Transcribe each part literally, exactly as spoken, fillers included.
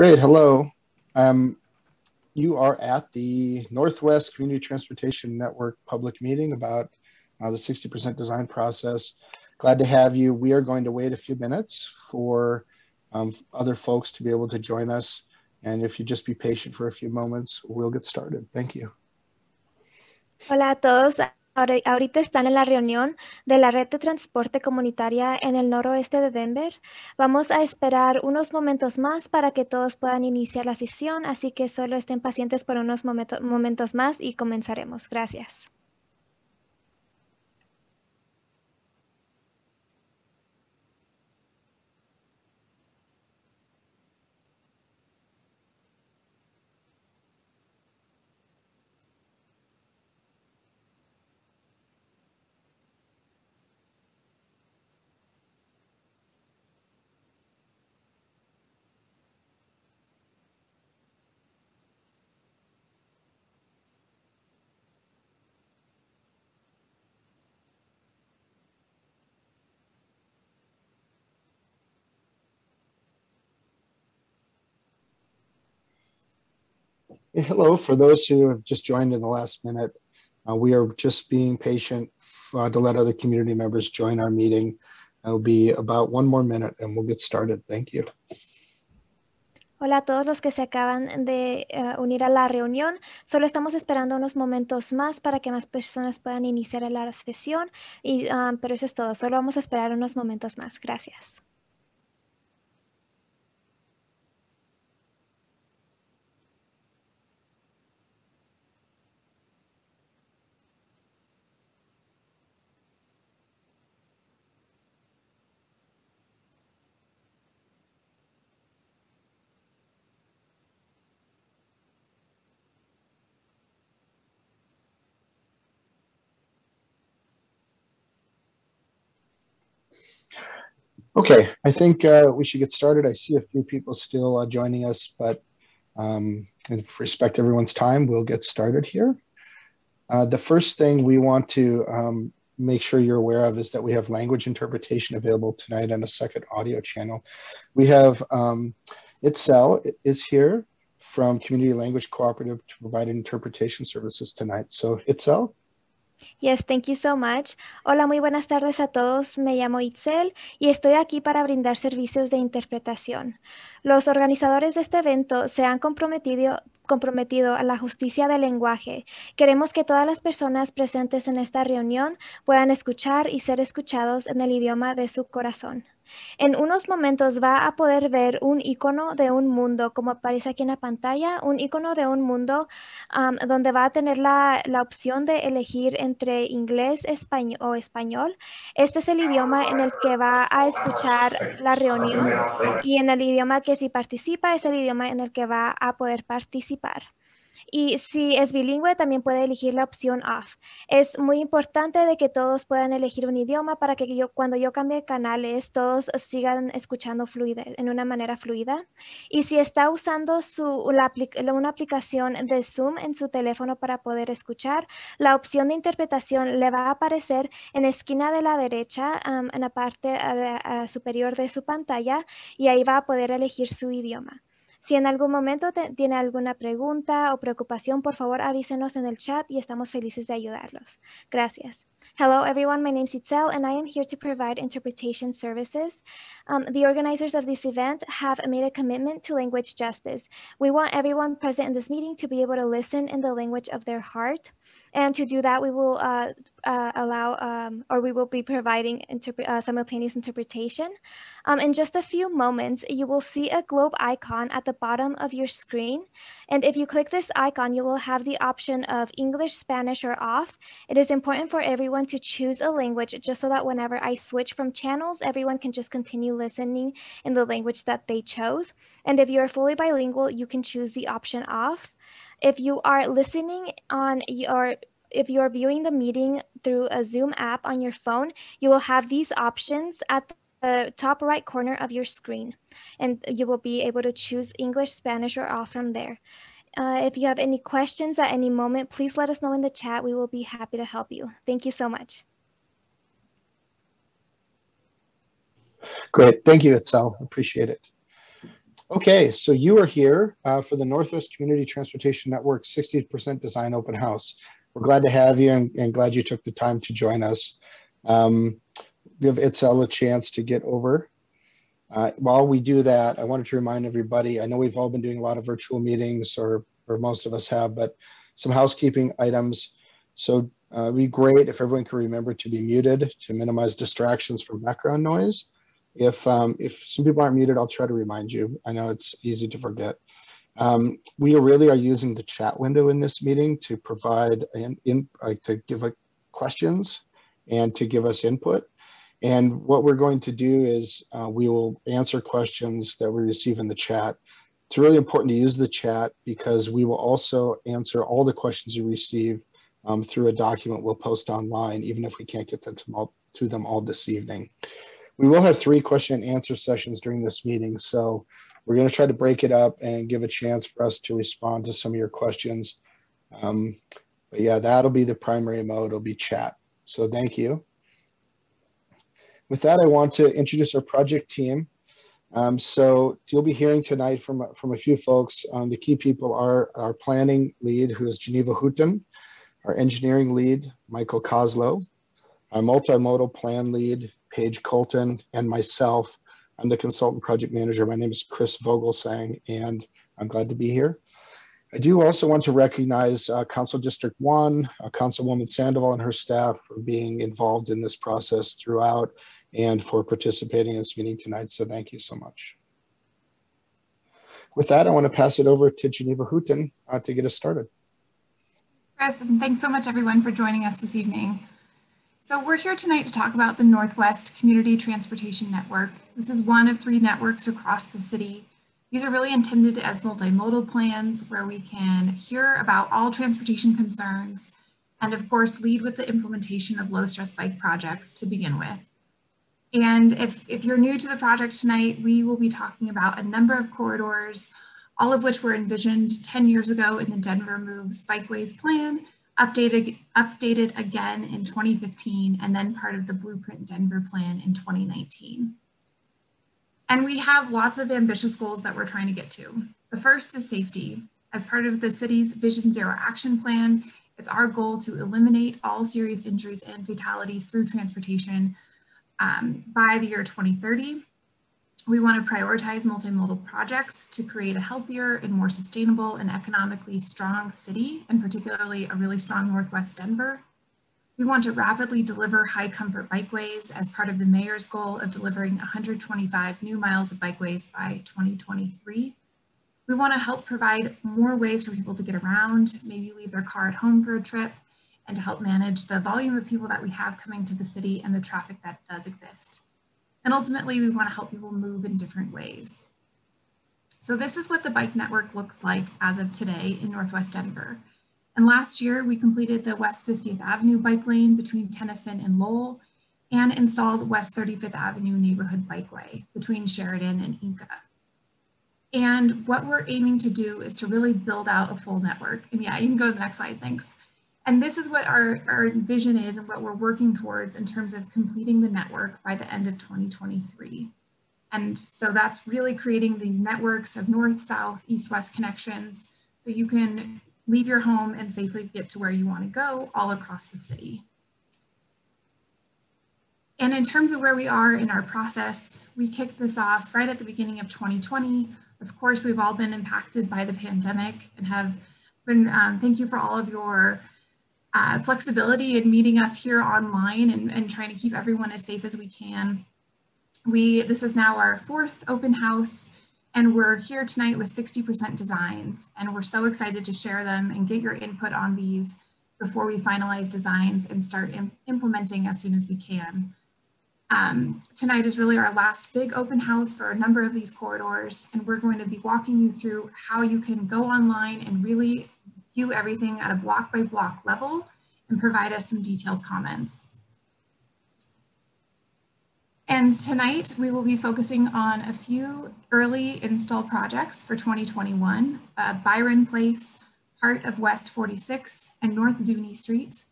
Great, hello. Um, you are at the Northwest Community Transportation Network public meeting about uh, the sixty percent design process. Glad to have you. We are going to wait a few minutes for um, other folks to be able to join us. And if you just be patient for a few moments, we'll get started. Thank you. Hola a todos. Ahorita están en la reunión de la red de transporte comunitaria en el noroeste de Denver. Vamos a esperar unos momentos más para que todos puedan iniciar la sesión, así que solo estén pacientes por unos momento, momentos más y comenzaremos. Gracias. Hello, for those who have just joined in the last minute, uh, we are just being patient uh, to let other community members join our meeting. It'll be about one more minute and we'll get started. Thank you. Hola a todos los que se acaban de uh, unir a la reunión. Solo estamos esperando unos momentos más para que más personas puedan iniciar la sesión, y, um, pero eso es todo. Solo vamos a esperar unos momentos más. Gracias. Okay, I think uh, we should get started. I see a few people still uh, joining us, but um, and respect everyone's time, we'll get started here. Uh, the first thing we want to um, make sure you're aware of is that we have language interpretation available tonight on a second audio channel. We have um, Itzel is here from Community Language Cooperative to provide interpretation services tonight. So Itzel? Yes, thank you so much. Hola, muy buenas tardes a todos. Me llamo Itzel y estoy aquí para brindar servicios de interpretación. Los organizadores de este evento se han comprometido, comprometido a la justicia del lenguaje. Queremos que todas las personas presentes en esta reunión puedan escuchar y ser escuchados en el idioma de su corazón. En unos momentos va a poder ver un icono de un mundo, como aparece aquí en la pantalla, un icono de un mundo um, donde va a tener la, la opción de elegir entre inglés español, o español. Este es el idioma en el que va a escuchar la reunión y en el idioma que si participa es el idioma en el que va a poder participar. Y si es bilingüe, también puede elegir la opción off. Es muy importante de que todos puedan elegir un idioma para que yo, cuando yo cambie canales, todos sigan escuchando fluida, en una manera fluida. Y si está usando su, la, una aplicación de Zoom en su teléfono para poder escuchar, la opción de interpretación le va a aparecer en la esquina de la derecha, um, en la parte uh, uh, superior de su pantalla, y ahí va a poder elegir su idioma. Si en algún momento te, tiene alguna pregunta o preocupación, por favor avísenos en el chat y estamos felices de ayudarlos. Gracias. Hello everyone, my name is Itzel and I am here to provide interpretation services. Um, the organizers of this event have made a commitment to language justice. We want everyone present in this meeting to be able to listen in the language of their heart. And to do that, we will uh, uh, allow, um, or we will be providing interpre uh, simultaneous interpretation. Um, in just a few moments, you will see a globe icon at the bottom of your screen. And if you click this icon, you will have the option of English, Spanish, or off. It is important for everyone to choose a language just so that whenever I switch from channels, everyone can just continue listening in the language that they chose. And if you are fully bilingual, you can choose the option off. If you are listening on your, if you are viewing the meeting through a Zoom app on your phone, you will have these options at the top right corner of your screen, and you will be able to choose English, Spanish, or off from there. Uh, if you have any questions at any moment, please let us know in the chat. We will be happy to help you. Thank you so much. Great, thank you, Itzel. Appreciate it. Okay, so you are here uh, for the Northwest Community Transportation Network sixty percent Design Open House. We're glad to have you and, and glad you took the time to join us. Um, give Itzel a chance to get over. Uh, while we do that, I wanted to remind everybody, I know we've all been doing a lot of virtual meetings, or, or most of us have, but some housekeeping items. So uh, it'd be great if everyone could remember to be muted to minimize distractions from background noise. If, um, if some people aren't muted, I'll try to remind you. I know it's easy to forget. Um, we really are using the chat window in this meeting to provide, in, in, uh, to give uh, questions and to give us input. And what we're going to do is uh, we will answer questions that we receive in the chat. It's really important to use the chat because we will also answer all the questions you receive um, through a document we'll post online, even if we can't get them to, all, to them all this evening. We will have three question and answer sessions during this meeting. So we're going to try to break it up and give a chance for us to respond to some of your questions. Um, but yeah, that'll be the primary mode, it'll be chat. So thank you. With that, I want to introduce our project team. Um, so you'll be hearing tonight from, from a few folks. Um, the key people are our planning lead, who is Geneva Houten, our engineering lead, Michael Koslow, our multimodal plan lead, Paige Colton, and myself. I'm the consultant project manager. My name is Chris Vogelsang, and I'm glad to be here. I do also want to recognize uh, Council District one, uh, Councilwoman Sandoval and her staff for being involved in this process throughout and for participating in this meeting tonight, so thank you so much. With that, I want to pass it over to Geneva Houten uh, to get us started. Chris, and thanks so much everyone for joining us this evening. So we're here tonight to talk about the Northwest Community Transportation Network. This is one of three networks across the city. These are really intended as multimodal plans where we can hear about all transportation concerns and of course lead with the implementation of low stress bike projects to begin with. And if, if you're new to the project tonight, we will be talking about a number of corridors, all of which were envisioned ten years ago in the Denver Moves Bikeways Plan, updated, updated again in twenty fifteen, and then part of the Blueprint Denver Plan in twenty nineteen. And we have lots of ambitious goals that we're trying to get to. The first is safety. As part of the city's Vision Zero Action Plan, it's our goal to eliminate all serious injuries and fatalities through transportation um, by the year twenty thirty. We want to prioritize multimodal projects to create a healthier and more sustainable and economically strong city, and particularly a really strong Northwest Denver. We want to rapidly deliver high comfort bikeways as part of the mayor's goal of delivering one hundred twenty-five new miles of bikeways by twenty twenty-three. We want to help provide more ways for people to get around, maybe leave their car at home for a trip, and to help manage the volume of people that we have coming to the city and the traffic that does exist. And ultimately, we want to help people move in different ways. So this is what the bike network looks like as of today in Northwest Denver. And last year, we completed the West fiftieth Avenue bike lane between Tennyson and Lowell and installed West thirty-fifth Avenue neighborhood bikeway between Sheridan and Inca. And what we're aiming to do is to really build out a full network. And yeah, you can go to the next slide, thanks. And this is what our, our vision is and what we're working towards in terms of completing the network by the end of twenty twenty-three. And so that's really creating these networks of north, south, east, west connections so you can leave your home and safely get to where you want to go all across the city. And in terms of where we are in our process, we kicked this off right at the beginning of twenty twenty. Of course, we've all been impacted by the pandemic and have been, um, thank you for all of your uh, flexibility in meeting us here online and, and trying to keep everyone as safe as we can. We, this is now our fourth open house. And we're here tonight with sixty percent designs, and we're so excited to share them and get your input on these before we finalize designs and start im- implementing as soon as we can. Um, tonight is really our last big open house for a number of these corridors, and we're going to be walking you through how you can go online and really view everything at a block by block level and provide us some detailed comments. And tonight we will be focusing on a few early install projects for twenty twenty-one, uh, Byron Place, part of West forty-six, and North Zuni Street.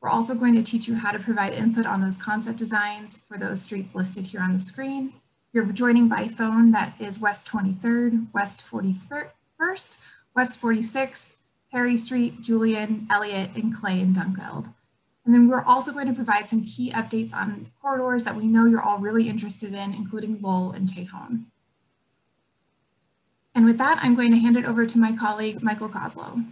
We're also going to teach you how to provide input on those concept designs for those streets listed here on the screen, you're joining by phone, that is West twenty-third, West forty-first, West forty-sixth, Perry Street, Julian, Elliott, and Clay and Dunkeld. And then we're also going to provide some key updates on corridors that we know you're all really interested in, including Lowell and Tejon. And with that, I'm going to hand it over to my colleague, Michael Koslow.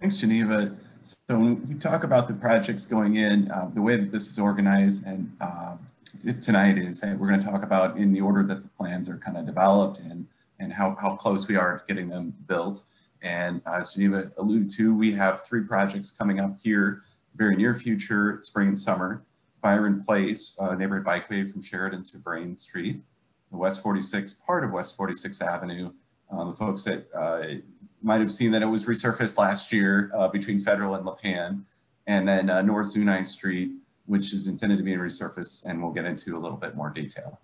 Thanks, Geneva. So when we talk about the projects going in, uh, the way that this is organized and uh, tonight is that we're going to talk about in the order that the plans are kind of developed and, and how, how close we are to getting them built. And as Geneva alluded to, we have three projects coming up here very near future, spring and summer. Byron Place, uh, neighborhood bikeway from Sheridan to Brain Street, the West forty-six, part of West forty-sixth Avenue. Uh, the folks that uh, might have seen that it was resurfaced last year uh, between Federal and Lapan, and then uh, North Zunai Street, which is intended to be resurfaced, and we'll get into a little bit more detail.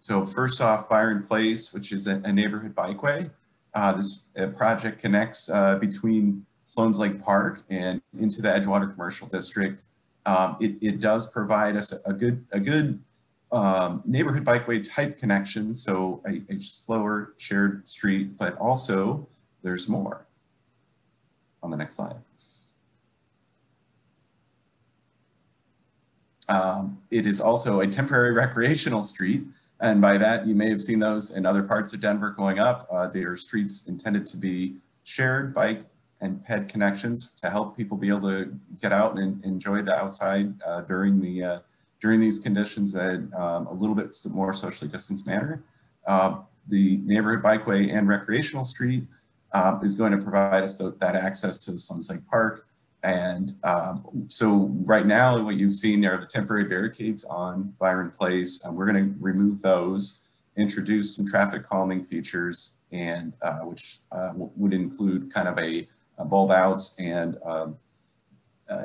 So first off, Byron Place, which is a, a neighborhood bikeway. Uh, this uh, project connects uh, between Sloan's Lake Park and into the Edgewater Commercial District. Um, it, it does provide us a, a good, a good um, neighborhood bikeway type connection, so a, a slower shared street, but also there's more. On the next slide. Um, it is also a temporary recreational street. And by that, you may have seen those in other parts of Denver going up. Uh, they are streets intended to be shared bike and ped connections to help people be able to get out and enjoy the outside uh, during the uh, during these conditions in um, a little bit more socially distanced manner. Uh, the neighborhood bikeway and recreational street uh, is going to provide us the, that access to the Sloan's Lake Park. And um, so right now, what you've seen are the temporary barricades on Byron Place. Um, we're going to remove those, introduce some traffic calming features, and uh, which uh, would include kind of a, a bulb outs and um, uh,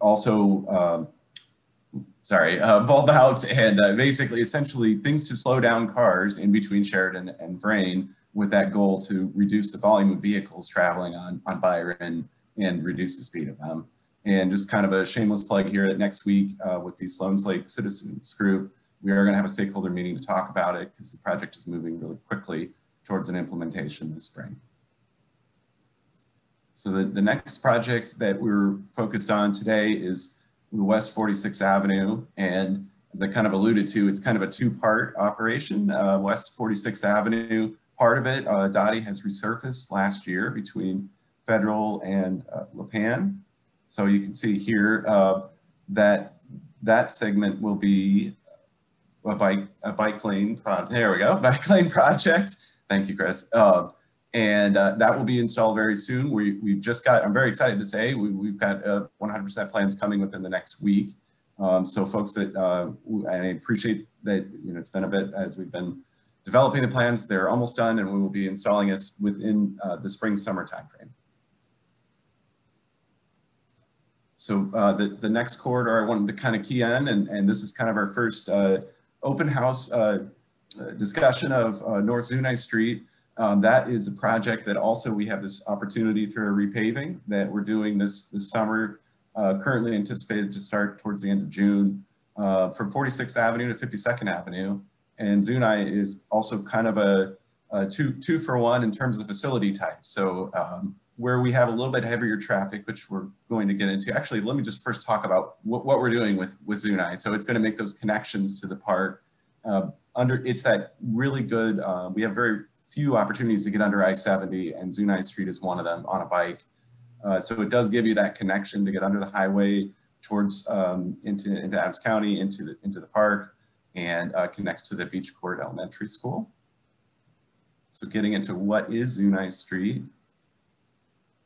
also, um, sorry, uh, bulb outs and uh, basically essentially things to slow down cars in between Sheridan and Vrain, with that goal to reduce the volume of vehicles traveling on, on Byron and reduce the speed of them. And just kind of a shameless plug here that next week uh, with the Sloan's Lake Citizens Group, we are gonna have a stakeholder meeting to talk about it because the project is moving really quickly towards an implementation this spring. So the, the next project that we're focused on today is the West forty-sixth Avenue. And as I kind of alluded to, it's kind of a two-part operation. Uh, West forty-sixth Avenue, part of it, uh, DOTI has resurfaced last year between Federal and uh, Lapan. So you can see here uh, that that segment will be a bike, a bike lane project. There we go, bike lane project. Thank you, Chris. Uh, and uh, that will be installed very soon. We, we've just got, I'm very excited to say, we, we've got one hundred percent uh, plans coming within the next week. Um, so folks that, uh, I appreciate that, you know, it's been a bit as we've been developing the plans, they're almost done and we will be installing this within uh, the spring, summer timeframe. So uh, the, the next corridor I wanted to kind of key in, and, and this is kind of our first uh, open house uh, discussion of uh, North Zunai Street. Um, that is a project that also we have this opportunity through a repaving that we're doing this, this summer, uh, currently anticipated to start towards the end of June uh, from forty-sixth Avenue to fifty-second Avenue. And Zunai is also kind of a, a two, two for one in terms of the facility type. So um, where we have a little bit heavier traffic, which we're going to get into. Actually, let me just first talk about what, what we're doing with, with Zunai. So it's gonna make those connections to the park. Uh, under, it's that really good, uh, we have very few opportunities to get under I seventy, and Zunai Street is one of them on a bike. Uh, so it does give you that connection to get under the highway towards, um, into, into Adams County, into the, into the park, and uh, connects to the Beach Court Elementary School. So getting into what is Zunai Street.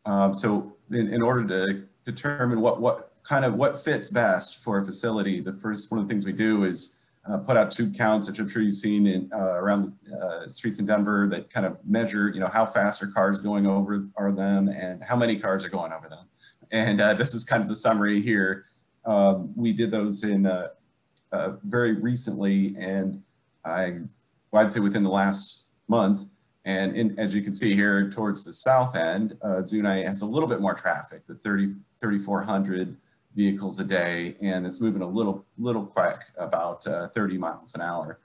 Um, so in, in order to determine what, what kind of what fits best for a facility, the first one of the things we do is uh, put out two counts, which I'm sure you've seen in, uh, around the uh, streets in Denver, that kind of measure, you know, how fast are cars going over are them and how many cars are going over them. And uh, this is kind of the summary here. Um, we did those in uh, uh, very recently, and I, well, I'd say within the last month. And in, as you can see here towards the south end, uh, Zunai has a little bit more traffic, the thirty, thirty-four hundred vehicles a day, and it's moving a little little quick, about uh, thirty miles an hour.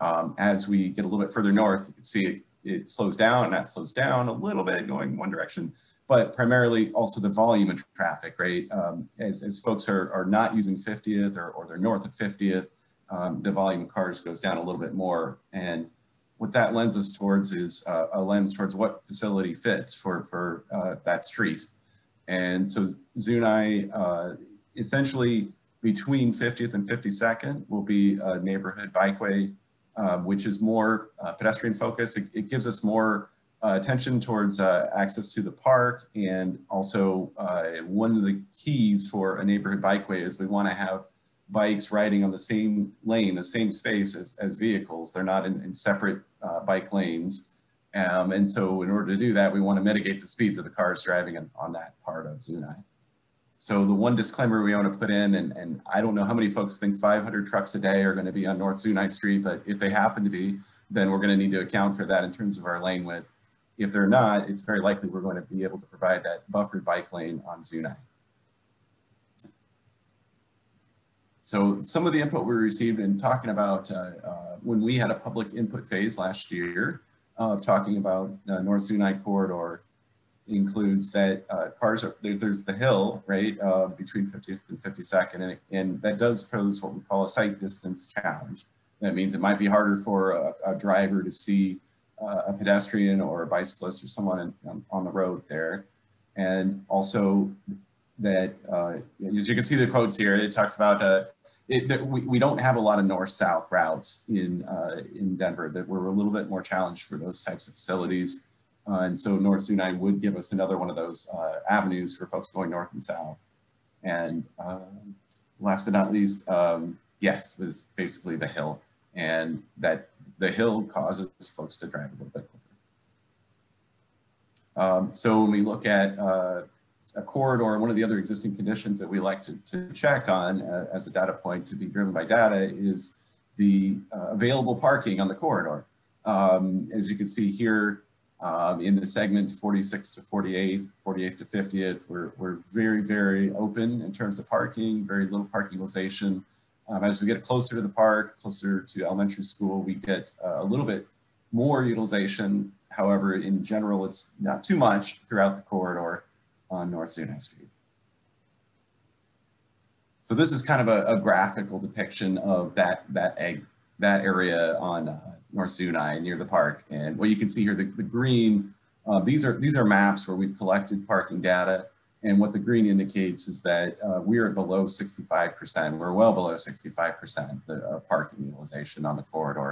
Um, as we get a little bit further north, you can see it, it slows down, and that slows down a little bit going one direction, but primarily also the volume of traffic, right? Um, as, as folks are, are not using fiftieth or, or they're north of fiftieth, um, the volume of cars goes down a little bit more. And what that lends us towards is uh, a lens towards what facility fits for, for uh, that street. And so Zunai, uh, essentially between fiftieth and fifty-second will be a neighborhood bikeway, Uh, which is more uh, pedestrian focused. It, it gives us more uh, attention towards uh, access to the park, and also uh, one of the keys for a neighborhood bikeway is we want to have bikes riding on the same lane, the same space as, as vehicles. They're not in, in separate uh, bike lanes. Um, and so in order to do that, we want to mitigate the speeds of the cars driving on, on that part of Zunai. So the one disclaimer we want to put in, and, and I don't know how many folks think five hundred trucks a day are going to be on North Zunai Street, but if they happen to be, then we're going to need to account for that in terms of our lane width. If they're not, it's very likely we're going to be able to provide that buffered bike lane on Zunai. So some of the input we received in talking about uh, uh, when we had a public input phase last year of uh, talking about uh, North Zunai corridor, includes that uh, cars are, there, there's the hill, right, uh, between fiftieth and fifty-second, and, and that does pose what we call a sight distance challenge. That means it might be harder for a, a driver to see uh, a pedestrian or a bicyclist or someone in, um, on the road there. And also that, uh, as you can see the quotes here, it talks about uh, it, that we, we don't have a lot of north-south routes in, uh, in Denver, that we're a little bit more challenged for those types of facilities. Uh, and so North Zunai would give us another one of those uh, avenues for folks going north and south. And uh, last but not least, um, yes, was basically the hill, and that the hill causes folks to drive a little bit quicker. Um, so when we look at uh, a corridor, one of the other existing conditions that we like to, to check on uh, as a data point to be driven by data is the uh, available parking on the corridor. Um, as you can see here, Um, in the segment forty-six to forty-eight, forty-eight to fiftieth, we're, we're very, very open in terms of parking, very little parking utilization. Um, as we get closer to the park, closer to elementary school, we get uh, a little bit more utilization. However, in general, it's not too much throughout the corridor on North Zunai Street. So this is kind of a, a graphical depiction of that, that, egg, that area on uh, North Zunai near the park. And what you can see here, the, the green, uh, these are these are maps where we've collected parking data. And what the green indicates is that uh, we are below sixty-five percent. We're well below sixty-five percent the uh, parking utilization on the corridor.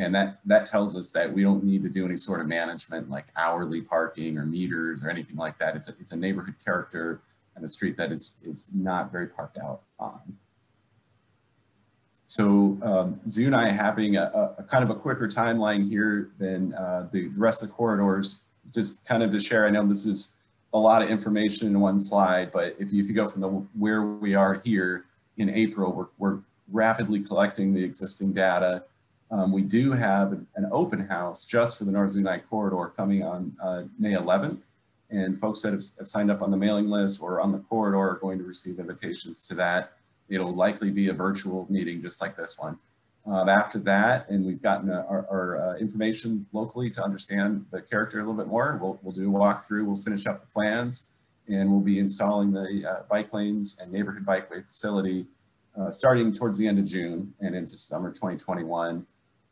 And that, that tells us that we don't need to do any sort of management like hourly parking or meters or anything like that. It's a, it's a neighborhood character and a street that is, is not very parked out on. So um, Zunai having a, a, a kind of a quicker timeline here than uh, the rest of the corridors, just kind of to share. I know this is a lot of information in one slide, but if you, if you go from the where we are here in April, we're, we're rapidly collecting the existing data. Um, we do have an open house just for the North Zunai corridor coming on uh, May eleventh, and folks that have, have signed up on the mailing list or on the corridor are going to receive invitations to that. It'll likely be a virtual meeting just like this one. Uh, after that, and we've gotten uh, our, our uh, information locally to understand the character a little bit more, we'll, we'll do a walkthrough, we'll finish up the plans, and we'll be installing the uh, bike lanes and neighborhood bikeway facility uh, starting towards the end of June and into summer twenty twenty-one.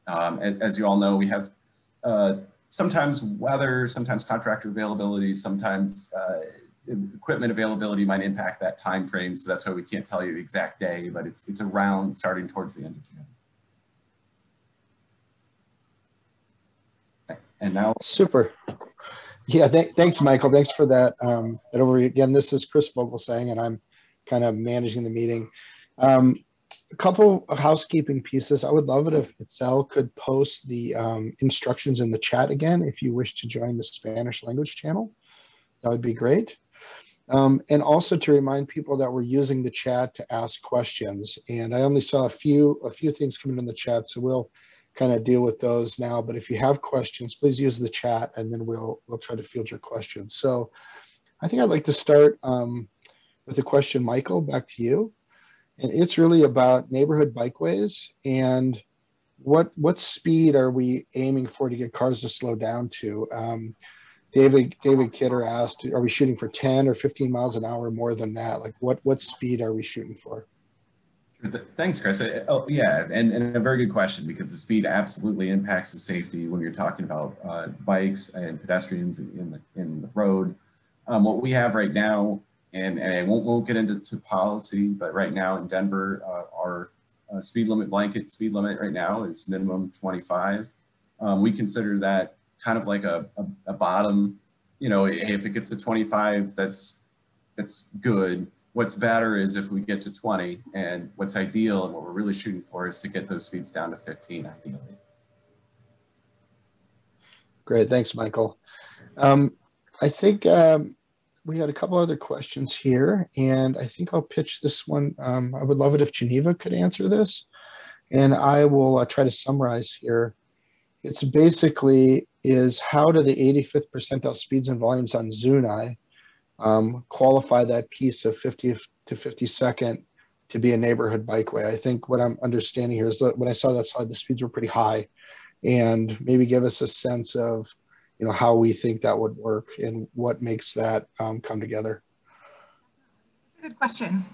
Um, as, as you all know, we have uh, sometimes weather, sometimes contractor availability, sometimes uh, equipment availability might impact that time frame, so that's why we can't tell you the exact day, but it's it's around starting towards the end of June. And now, super, yeah. Th thanks, Michael. Thanks for that. Um, that overview again. This is Chris Vogelsang, and I'm kind of managing the meeting. Um, a couple of housekeeping pieces. I would love it if Itzel could post the um, instructions in the chat again if you wish to join the Spanish language channel. That would be great. Um, and also to remind people that we're using the chat to ask questions. And I only saw a few a few things coming in the chat, so we'll kind of deal with those now. But if you have questions, please use the chat, and then we'll we'll try to field your questions. So I think I'd like to start um, with a question, Michael, back to you. And it's really about neighborhood bikeways and what what speed are we aiming for to get cars to slow down to? Um, David David Kidder asked, are we shooting for ten or fifteen miles an hour, more than that? Like what, what speed are we shooting for? Thanks, Chris. Oh, yeah, and, and a very good question, because the speed absolutely impacts the safety when you're talking about uh, bikes and pedestrians in the, in the road. Um, what we have right now, and, and I won't, won't get into to policy, but right now in Denver, uh, our uh, speed limit, blanket speed limit right now is minimum twenty-five. Um, we consider that kind of like a, a, a bottom, you know, if it gets to twenty-five, that's, that's good. What's better is if we get to twenty, and what's ideal and what we're really shooting for is to get those speeds down to fifteen, ideally. Great, thanks, Michael. Um, I think um, we had a couple other questions here, and I think I'll pitch this one. Um, I would love it if Geneva could answer this, and I will uh, try to summarize here. It's basically is how do the eighty-fifth percentile speeds and volumes on Zuni Um, qualify that piece of fiftieth to fifty-second to be a neighborhood bikeway. I think what I'm understanding here is that when I saw that slide, the speeds were pretty high, and maybe give us a sense of, you know, how we think that would work and what makes that um, come together. Good question.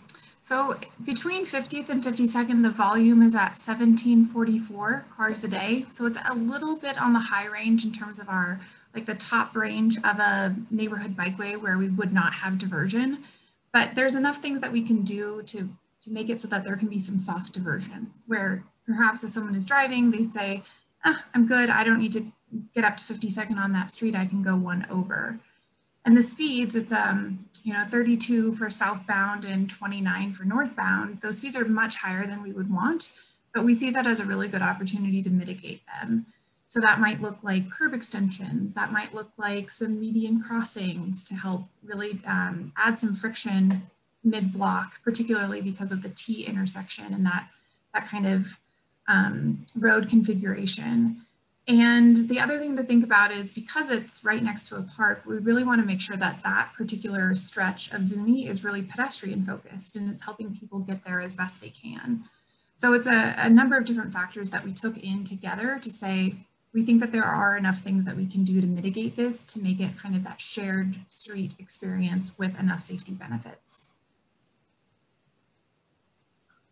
So between fiftieth and fifty-second, the volume is at seventeen forty-four cars a day. So it's a little bit on the high range in terms of our like the top range of a neighborhood bikeway where we would not have diversion, but there's enough things that we can do to, to make it so that there can be some soft diversion where perhaps if someone is driving, they say, ah, I'm good, I don't need to get up to fifty-second on that street, I can go one over. And the speeds, it's um, you know, thirty-two for southbound and twenty-nine for northbound. Those speeds are much higher than we would want, but we see that as a really good opportunity to mitigate them. So that might look like curb extensions, that might look like some median crossings to help really um, add some friction mid-block, particularly because of the T intersection and that, that kind of um, road configuration. And the other thing to think about is because it's right next to a park, we really want to make sure that that particular stretch of Zuni is really pedestrian focused and it's helping people get there as best they can. So it's a, a number of different factors that we took in together to say, we think that there are enough things that we can do to mitigate this to make it kind of that shared street experience with enough safety benefits.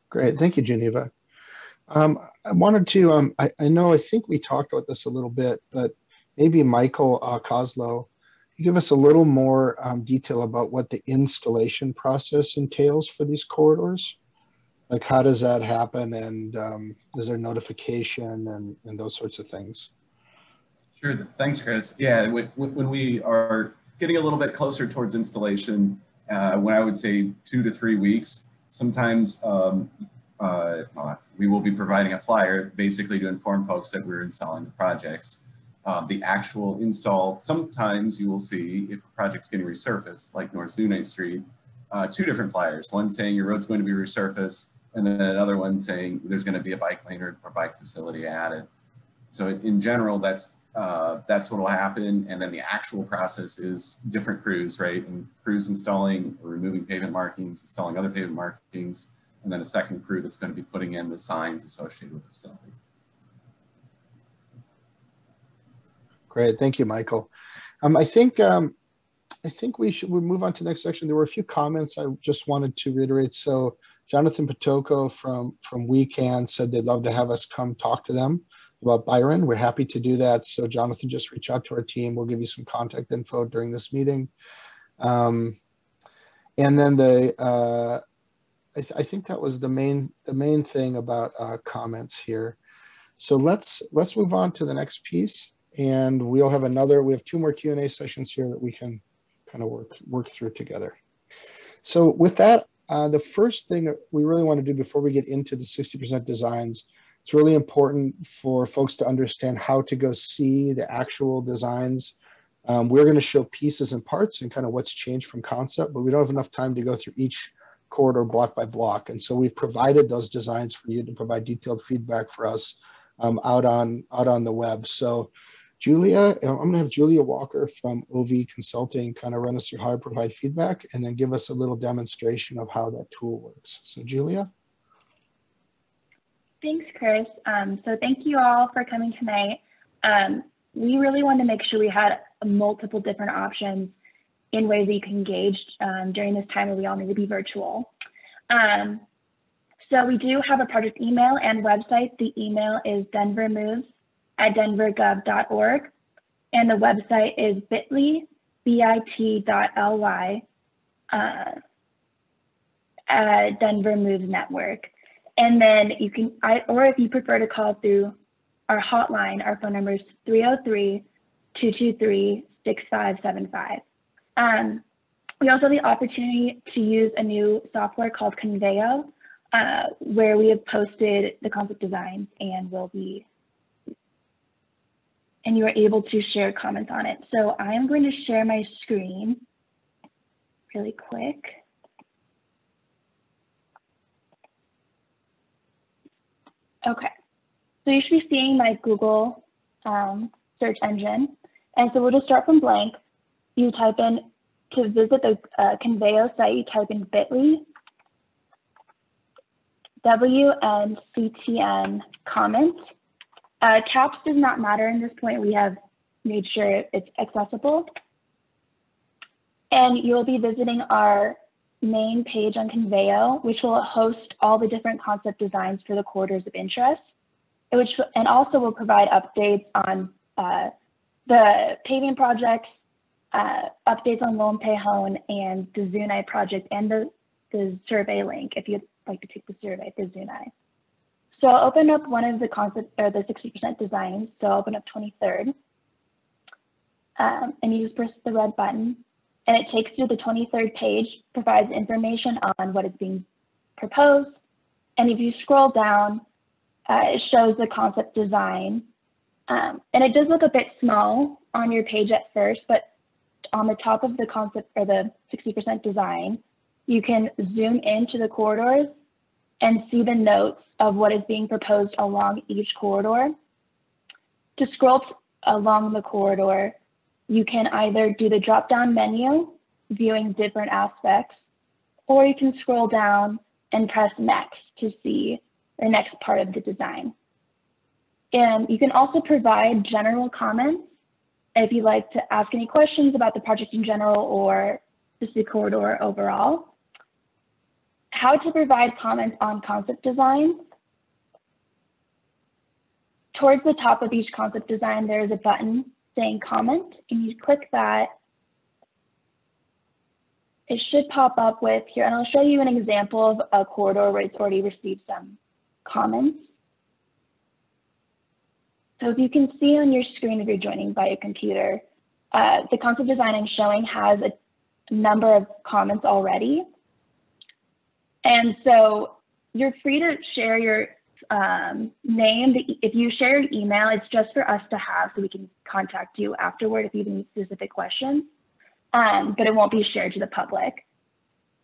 Great, thank you, Geneva. Um, I wanted to, um, I, I know, I think we talked about this a little bit, but maybe Michael uh, Koslow, you give us a little more um, detail about what the installation process entails for these corridors? Like how does that happen, and um, is there notification and, and those sorts of things? Sure, thanks, Chris. Yeah, we, we, when we are getting a little bit closer towards installation, uh, when I would say two to three weeks, sometimes um, uh, we will be providing a flyer basically to inform folks that we're installing the projects. Uh, the actual install, sometimes you will see if a project's getting resurfaced, like North Zuni Street, uh, two different flyers, one saying your road's going to be resurfaced, and then another one saying there's going to be a bike lane or a bike facility added. So in general, that's uh, that's what will happen. And then the actual process is different crews, right? And crews installing or removing pavement markings, installing other pavement markings, and then a second crew that's going to be putting in the signs associated with the facility. Great, thank you, Michael. Um, I think um, I think we should we move on to the next section. There were a few comments I just wanted to reiterate. So Jonathan Pitoco from, from WeCan said they'd love to have us come talk to them about Byron. We're happy to do that. So Jonathan, just reach out to our team. We'll give you some contact info during this meeting. Um, and then the, uh, I, th I think that was the main, the main thing about uh, comments here. So let's, let's move on to the next piece, and we'll have another, we have two more Q and A sessions here that we can kind of work, work through together. So with that, Uh, the first thing that we really want to do before we get into the sixty percent designs, it's really important for folks to understand how to go see the actual designs. Um, we're going to show pieces and parts and kind of what's changed from concept, but we don't have enough time to go through each corridor block by block. And so we've provided those designs for you to provide detailed feedback for us um, out on, out on the web. So Julia, I'm going to have Julia Walker from O V Consulting kind of run us through how to provide feedback and then give us a little demonstration of how that tool works. So Julia. Thanks, Chris. Um, so thank you all for coming tonight. Um, we really wanted to make sure we had multiple different options in ways that you can engage um, during this time where we all need to be virtual. Um, so we do have a project email and website. The email is denver moves at denver gov dot org, and the website is bit dot L Y, bit dot L Y, uh, at Denver Moves Network. And then you can, I, or if you prefer to call through our hotline, our phone number is three oh three, two two three, six five seven five. Um, we also have the opportunity to use a new software called Conveyo, uh, where we have posted the concept designs and will be, and you are able to share comments on it. So I am going to share my screen really quick. Okay, so you should be seeing my Google um, search engine. And so we'll just start from blank. You type in, to visit the uh, Conveyo site, you type in bit dot L Y, W N C T N comment. Uh, caps does not matter in this point. We have made sure it's accessible. And you'll be visiting our main page on Conveyo, which will host all the different concept designs for the corridors of interest, which and also will provide updates on uh, the paving projects, uh, updates on Lone Pejon and the Zunai project, and the, the survey link if you'd like to take the survey for Zunai. So I'll open up one of the concept or the sixty percent designs. So I'll open up twenty-third, um, and you just press the red button. And it takes you to the twenty-third page, provides information on what is being proposed. And if you scroll down, uh, it shows the concept design. Um, and it does look a bit small on your page at first, but on the top of the concept or the sixty percent design, you can zoom into the corridors and see the notes of what is being proposed along each corridor. To scroll along the corridor, you can either do the drop-down menu, viewing different aspects, or you can scroll down and press next to see the next part of the design. And you can also provide general comments if you'd like to ask any questions about the project in general or just the corridor overall. How to provide comments on concept design. Towards the top of each concept design, there is a button saying comment, and you click that. It should pop up with here, and I'll show you an example of a corridor where it's already received some comments. So if you can see on your screen, if you're joining by a computer, uh, the concept design I'm showing has a number of comments already. And so you're free to share your um, name. If you share your email, it's just for us to have so we can contact you afterward if you have any specific questions, um, but it won't be shared to the public.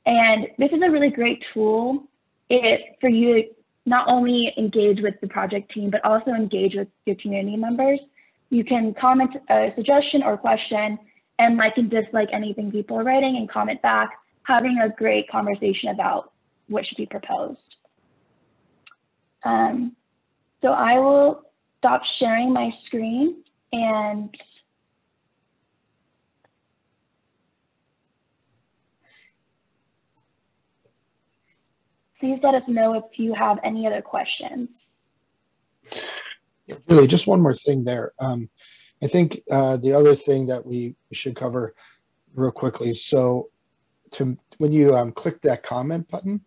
And this is a really great tool it, for you to not only engage with the project team, but also engage with your community members. You can comment a suggestion or question and like and dislike anything people are writing and comment back, having a great conversation about what should be proposed. Um, so I will stop sharing my screen and please let us know if you have any other questions. Yeah, really, just one more thing there. Um, I think uh, the other thing that we should cover real quickly. So to, when you um, click that comment button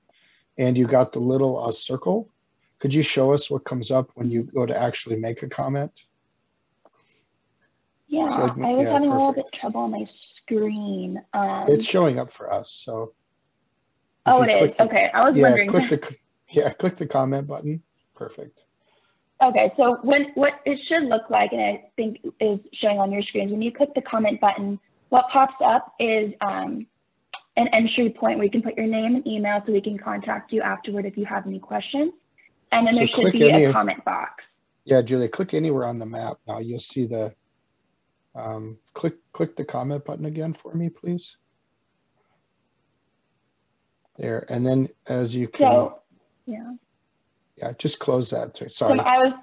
and you got the little uh, circle, could you show us what comes up when you go to actually make a comment? Yeah, so, I was yeah, having perfect. a little bit of trouble on my screen. Um, it's showing up for us, so. Oh, it is, the, okay, I was yeah, wondering. Click the, yeah, click the comment button, perfect. Okay, so when, what it should look like, and I think is showing on your screen, when you click the comment button, what pops up is um, an entry point where you can put your name and email so we can contact you afterward if you have any questions. And then so there should be any, a comment box. Yeah, Julia, click anywhere on the map now. You'll see the Um, click, click the comment button again for me, please. There, and then as you can, so, yeah, yeah, just close that too. Sorry. So I was,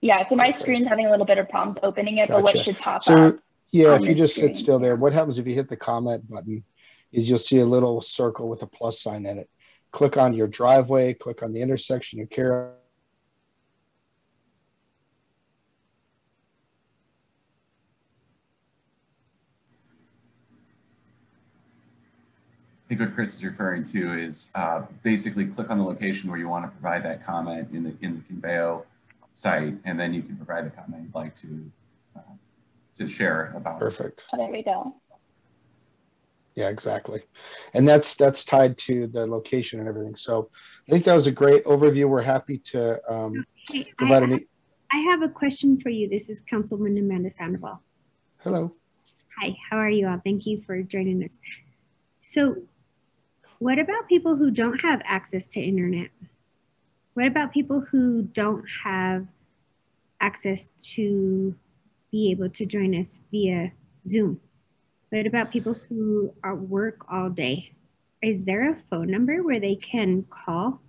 yeah, so my Perfect. Screen's having a little bit of problems opening it, gotcha. But what should pop so, up? Yeah, if you just screen. Sit still there, what happens if you hit the comment button is you'll see a little circle with a plus sign in it. Click on your driveway, click on the intersection you care. I think what Chris is referring to is uh, basically click on the location where you want to provide that comment in the in the Conveyo site, and then you can provide the comment you'd like to uh, to share about. Perfect. Oh, there we go. Yeah, exactly, and that's that's tied to the location and everything. So I think that was a great overview. We're happy to um, okay. provide I have, any. I have a question for you. This is Councilwoman Amanda Sandoval. Hello. Hi. How are you all? Thank you for joining us. So. What about people who don't have access to internet? What about people who don't have access to be able to join us via Zoom? What about people who are at work all day? Is there a phone number where they can call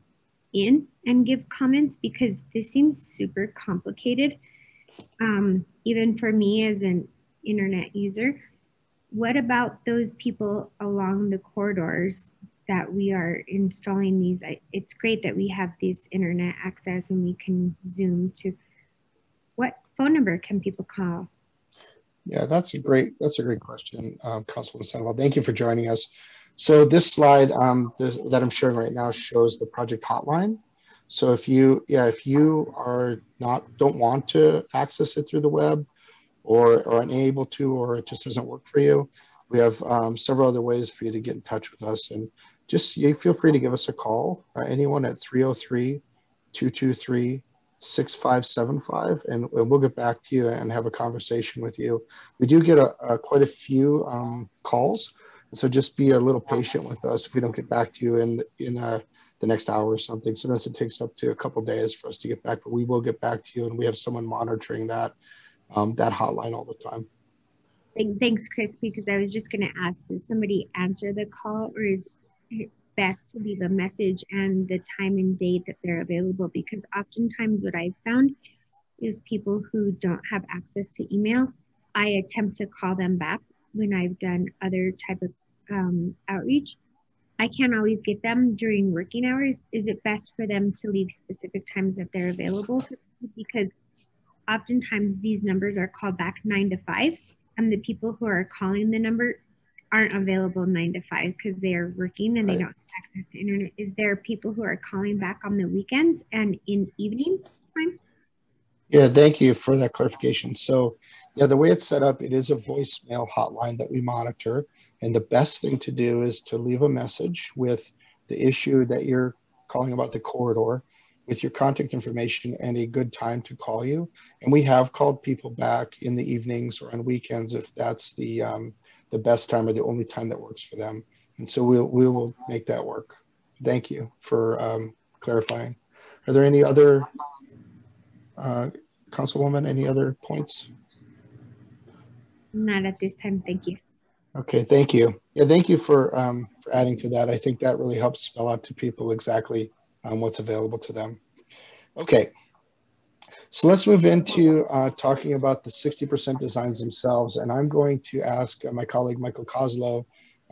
in and give comments? Because this seems super complicated, um, even for me as an internet user. What about those people along the corridors that we are installing these? I, it's great that we have this internet access and we can Zoom to. What phone number can people call? Yeah, that's a great that's a great question, um, Councilwoman Sandoval. Thank you for joining us. So this slide um, this, that I'm sharing right now shows the project hotline. So if you yeah if you are not don't want to access it through the web, or are unable to, or it just doesn't work for you, we have um, several other ways for you to get in touch with us. And just you feel free to give us a call, uh, anyone at three oh three, two two three, six five seven five, and, and we'll get back to you and have a conversation with you. We do get a, a, quite a few um, calls, so just be a little patient with us if we don't get back to you in, in uh, the next hour or something. Sometimes it takes up to a couple days for us to get back, but we will get back to you, and we have someone monitoring that. Um, that hotline all the time. Thanks, Chris, because I was just going to ask, does somebody answer the call, or is it best to leave a message and the time and date that they're available? Because oftentimes what I've found is people who don't have access to email, I attempt to call them back when I've done other type of um, outreach. I can't always get them during working hours. Is it best for them to leave specific times that they're available? Because oftentimes these numbers are called back nine to five, and the people who are calling the number aren't available nine to five because they are working and right. they don't have access to internet. Is there people who are calling back on the weekends and in evenings time? Yeah, thank you for that clarification. So yeah, the way it's set up, it is a voicemail hotline that we monitor. And the best thing to do is to leave a message with the issue that you're calling about, the corridor, with your contact information and a good time to call you. And we have called people back in the evenings or on weekends if that's the um, the best time or the only time that works for them. And so we'll, we will make that work. Thank you for um, clarifying. Are there any other, uh, Councilwoman, any other points? Not at this time, thank you. Okay, thank you. Yeah, thank you for, um, for adding to that. I think that really helps spell out to people exactly Um, what's available to them. Okay, so let's move into uh, talking about the sixty percent designs themselves, and I'm going to ask my colleague Michael Koslow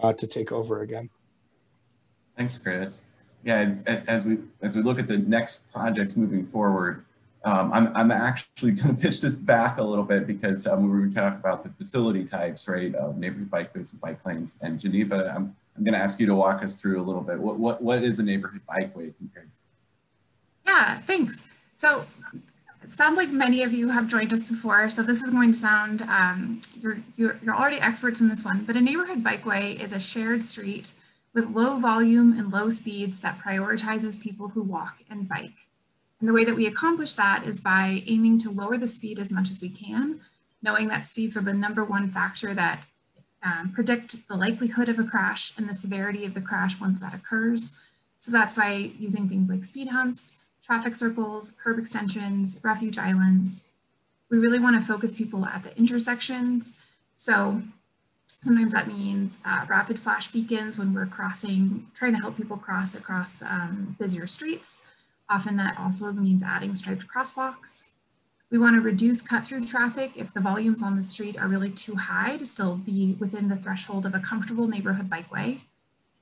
uh, to take over again. Thanks, Chris. Yeah, as, as we as we look at the next projects moving forward, um, I'm I'm actually going to pitch this back a little bit because um, we were talking about the facility types, right, of neighborhood bikeways and bike lanes, and Geneva. I'm, I'm going to ask you to walk us through a little bit. What what what is a neighborhood bikeway compared? Yeah, thanks. So it sounds like many of you have joined us before, so this is going to sound um, you're, you're you're already experts in this one. But a neighborhood bikeway is a shared street with low volume and low speeds that prioritizes people who walk and bike. And the way that we accomplish that is by aiming to lower the speed as much as we can, knowing that speeds are the number one factor that Um, predict the likelihood of a crash and the severity of the crash once that occurs. So that's by using things like speed humps, traffic circles, curb extensions, refuge islands. We really want to focus people at the intersections. So sometimes that means uh, rapid flash beacons when we're crossing, trying to help people cross across um, busier streets. Often that also means adding striped crosswalks. We want to reduce cut-through traffic if the volumes on the street are really too high to still be within the threshold of a comfortable neighborhood bikeway.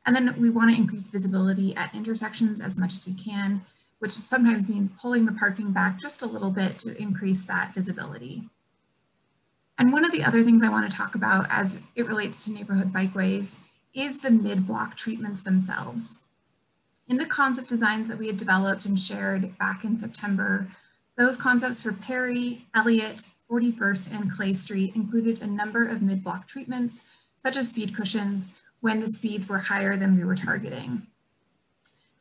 And then we want to increase visibility at intersections as much as we can, which sometimes means pulling the parking back just a little bit to increase that visibility. And one of the other things I want to talk about as it relates to neighborhood bikeways is the mid-block treatments themselves. In the concept designs that we had developed and shared back in September, those concepts for Perry, Elliott, forty-first, and Clay Street included a number of mid-block treatments, such as speed cushions, when the speeds were higher than we were targeting.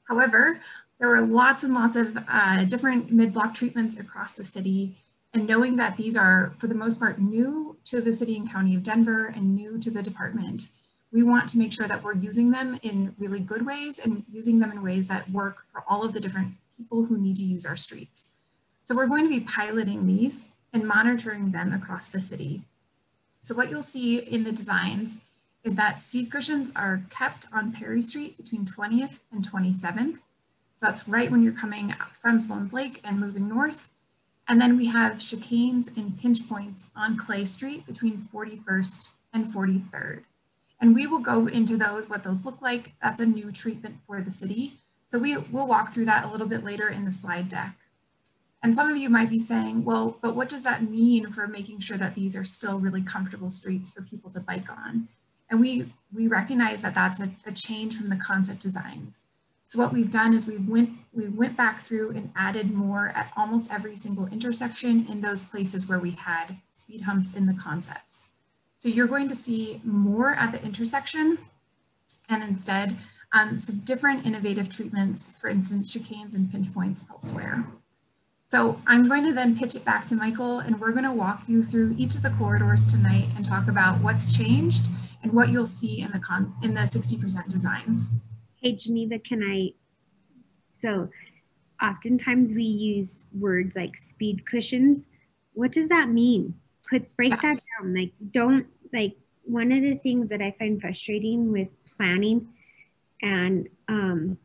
However, there were lots and lots of uh, different mid-block treatments across the city, and knowing that these are, for the most part, new to the city and county of Denver and new to the department, we want to make sure that we're using them in really good ways and using them in ways that work for all of the different people who need to use our streets. So we're going to be piloting these and monitoring them across the city. So what you'll see in the designs is that speed cushions are kept on Perry Street between twentieth and twenty-seventh. So that's right when you're coming from Sloan's Lake and moving north. And then we have chicanes and pinch points on Clay Street between forty-first and forty-third. And we will go into those, what those look like. That's a new treatment for the city. So we will walk through that a little bit later in the slide deck. And some of you might be saying, well, but what does that mean for making sure that these are still really comfortable streets for people to bike on? And we, we recognize that that's a, a change from the concept designs. So what we've done is we went, we went back through and added more at almost every single intersection in those places where we had speed humps in the concepts. So you're going to see more at the intersection and instead um, some different innovative treatments, for instance, chicanes and pinch points elsewhere. So I'm going to then pitch it back to Michael, and we're going to walk you through each of the corridors tonight and talk about what's changed and what you'll see in the con in the sixty percent designs. Hey, Geneva, can I, so oftentimes we use words like speed cushions. What does that mean? Put, break that down. Like, don't, like, one of the things that I find frustrating with planning and um,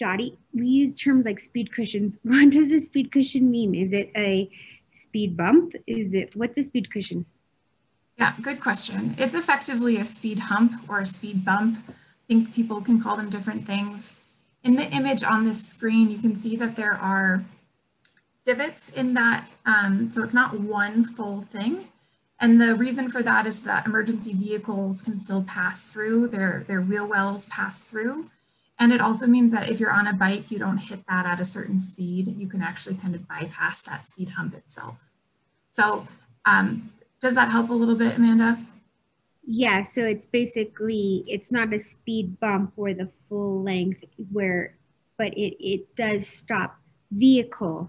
DOTI, we use terms like speed cushions. What does a speed cushion mean? Is it a speed bump? Is it, what's a speed cushion? Yeah, good question. It's effectively a speed hump or a speed bump. I think people can call them different things. In the image on this screen, you can see that there are divots in that, um, so it's not one full thing. And the reason for that is that emergency vehicles can still pass through, their, their wheel wells pass through. And it also means that if you're on a bike, you don't hit that at a certain speed. You can actually kind of bypass that speed hump itself. So um, does that help a little bit, Amanda? Yeah, so it's basically, it's not a speed bump or the full length where, but it, it does stop vehicle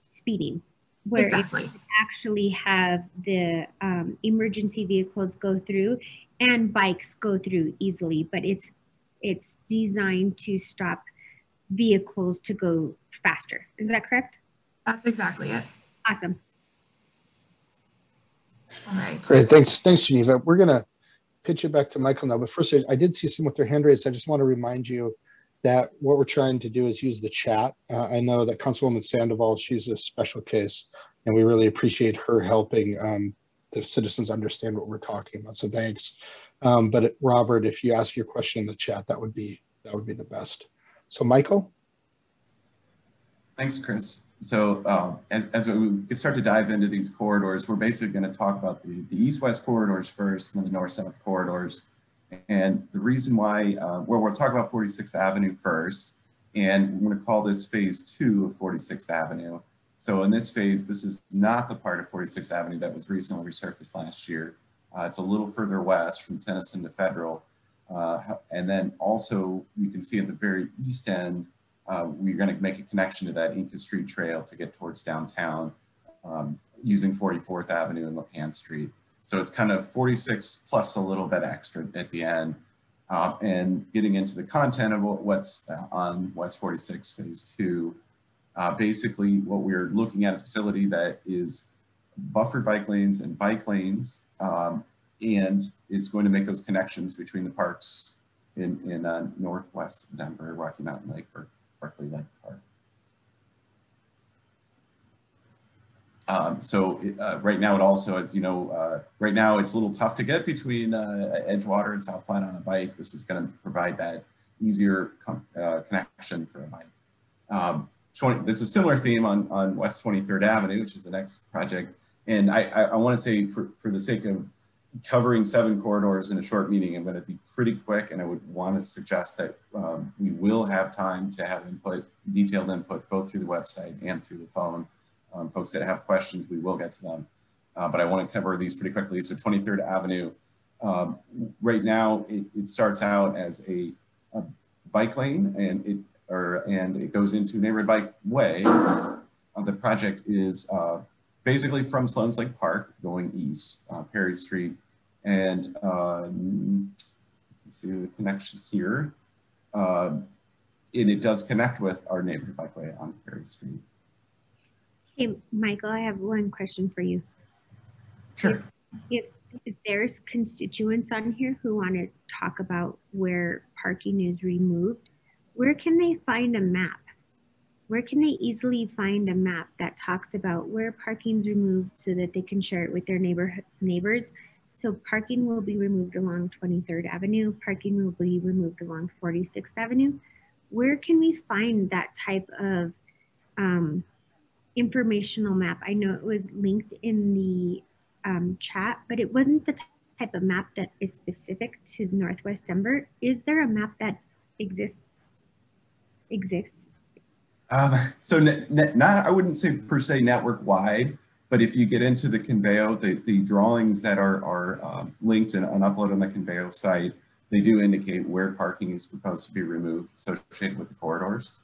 speeding. Where exactly. It actually have the um, emergency vehicles go through and bikes go through easily, but it's It's designed to stop vehicles to go faster. Is that correct? That's exactly it. Awesome. All right. Great. Thanks, thanks, Geneva. We're going to pitch it back to Michael now. But first, I did see someone with their hand raised. I just want to remind you that what we're trying to do is use the chat. Uh, I know that Councilwoman Sandoval, she's a special case, and we really appreciate her helping um, the citizens understand what we're talking about. So thanks. Um, but Robert, if you ask your question in the chat, that would be that would be the best. So Michael. Thanks, Chris. So uh, as, as we start to dive into these corridors, we're basically going to talk about the, the east-west corridors first, and then the north-south corridors. And the reason why, uh, well, we'll talk about forty-sixth Avenue first, and we're going to call this phase two of forty-sixth Avenue. So in this phase, this is not the part of forty-sixth Avenue that was recently resurfaced last year. Uh, it's a little further west from Tennyson to Federal. Uh, and then also you can see at the very east end, uh, we're gonna make a connection to that Inca Street Trail to get towards downtown um, using forty-fourth Avenue and LaPan Street. So it's kind of forty-six plus a little bit extra at the end. Uh, and getting into the content of what's on West forty-six phase two, Uh, basically, what we're looking at is a facility that is buffered bike lanes and bike lanes, um, and it's going to make those connections between the parks in, in uh, Northwest Denver, Rocky Mountain Lake, or Berkeley Night Park. Um, so uh, right now, it also, as you know, uh, right now it's a little tough to get between uh, Edgewater and South Platte on a bike. This is going to provide that easier uh, connection for a bike. Um, twenty this is a similar theme on, on West twenty-third Avenue, which is the next project. And I, I, I want to say, for, for the sake of covering seven corridors in a short meeting, I'm going to be pretty quick, and I would want to suggest that um, we will have time to have input, detailed input, both through the website and through the phone. Um, folks that have questions, we will get to them, uh, but I want to cover these pretty quickly. So twenty-third Avenue, um, right now it, it starts out as a, a bike lane, and it or and it goes into neighborhood bike way. Uh, the project is uh, basically from Sloan's Lake Park going east, uh, Perry Street, and uh, let's see the connection here, uh, and it does connect with our neighborhood bike way on Perry Street. Hey, Michael, I have one question for you. Sure. If, if, if there's constituents on here who want to talk about where parking is removed, where can they find a map? Where can they easily find a map that talks about where parking's removed so that they can share it with their neighborhood neighbors? So parking will be removed along twenty-third Avenue, parking will be removed along forty-sixth Avenue. Where can we find that type of um, informational map? I know it was linked in the um, chat, but it wasn't the type of map that is specific to Northwest Denver. Is there a map that exists? Exists? Um, so not, I wouldn't say per se network wide, but if you get into the Conveyo, the, the drawings that are, are um, linked and on upload on the Conveyo site, they do indicate where parking is proposed to be removed associated with the corridors.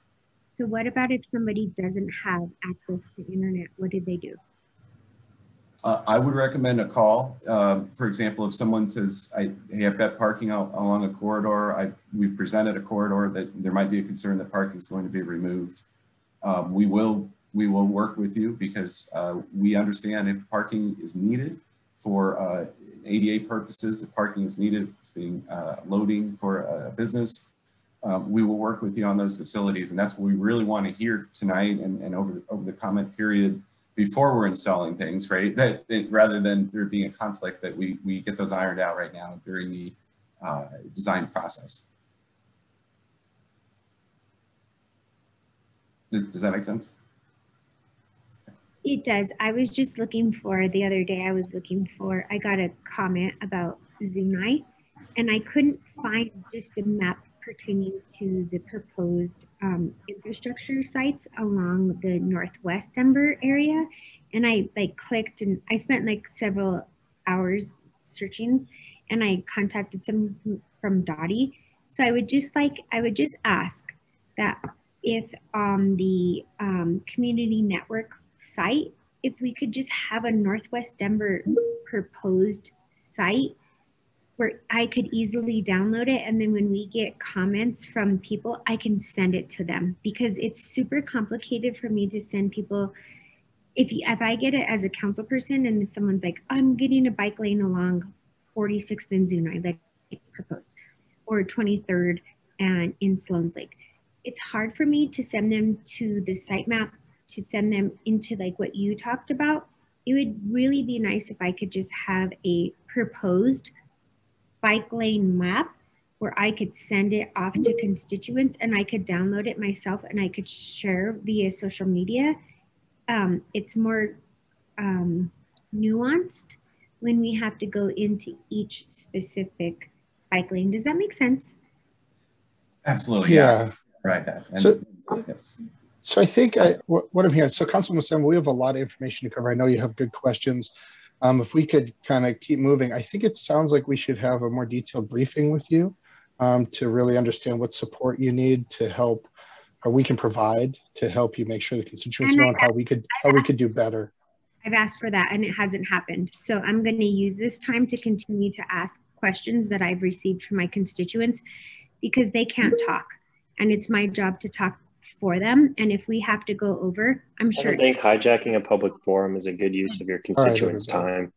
So what about if somebody doesn't have access to internet? What do they do? Uh, I would recommend a call. Uh, for example, if someone says, I, hey, I've got parking out along a corridor, I, we've presented a corridor that there might be a concern that parking is going to be removed. Um, we will we will work with you, because uh, we understand if parking is needed for uh, A D A purposes, if parking is needed, if it's being uh, loading for a business, Uh, we will work with you on those facilities, and that's what we really want to hear tonight and, and over, the, over the comment period before we're installing things, right? That it, rather than there being a conflict, that we, we get those ironed out right now during the uh, design process. Does, does that make sense? It does. I was just looking for, the other day I was looking for, I got a comment about Zoom night, and I couldn't find just a map pertaining to the proposed um, infrastructure sites along the Northwest Denver area. And I like clicked, and I spent like several hours searching, and I contacted some from DOTI. So I would just like, I would just ask that if on the um, community network site, if we could just have a Northwest Denver proposed site where I could easily download it, and then when we get comments from people, I can send it to them, because it's super complicated for me to send people. If, you, if I get it as a council person and someone's like, I'm getting a bike lane along forty-sixth and Zunai, like I proposed, or twenty-third and in Sloan's Lake, it's hard for me to send them to the site map, to send them into like what you talked about. It would really be nice if I could just have a proposed bike lane map where I could send it off to constituents, and I could download it myself, and I could share via social media. Um, it's more um, nuanced when we have to go into each specific bike lane. Does that make sense? Absolutely. Yeah. Right. And so, yes. So I think I, what I'm hearing, so Councilwoman Sandoval, we have a lot of information to cover. I know you have good questions. Um, if we could kind of keep moving, I think it sounds like we should have a more detailed briefing with you um, to really understand what support you need to help, or we can provide to help you make sure the constituents know how we could how we could do better. I've asked for that, and it hasn't happened. So I'm going to use this time to continue to ask questions that I've received from my constituents, because they can't talk, and it's my job to talk for them. And if we have to go over, I'm sure. I think hijacking a public forum is a good use of your constituents' right, time.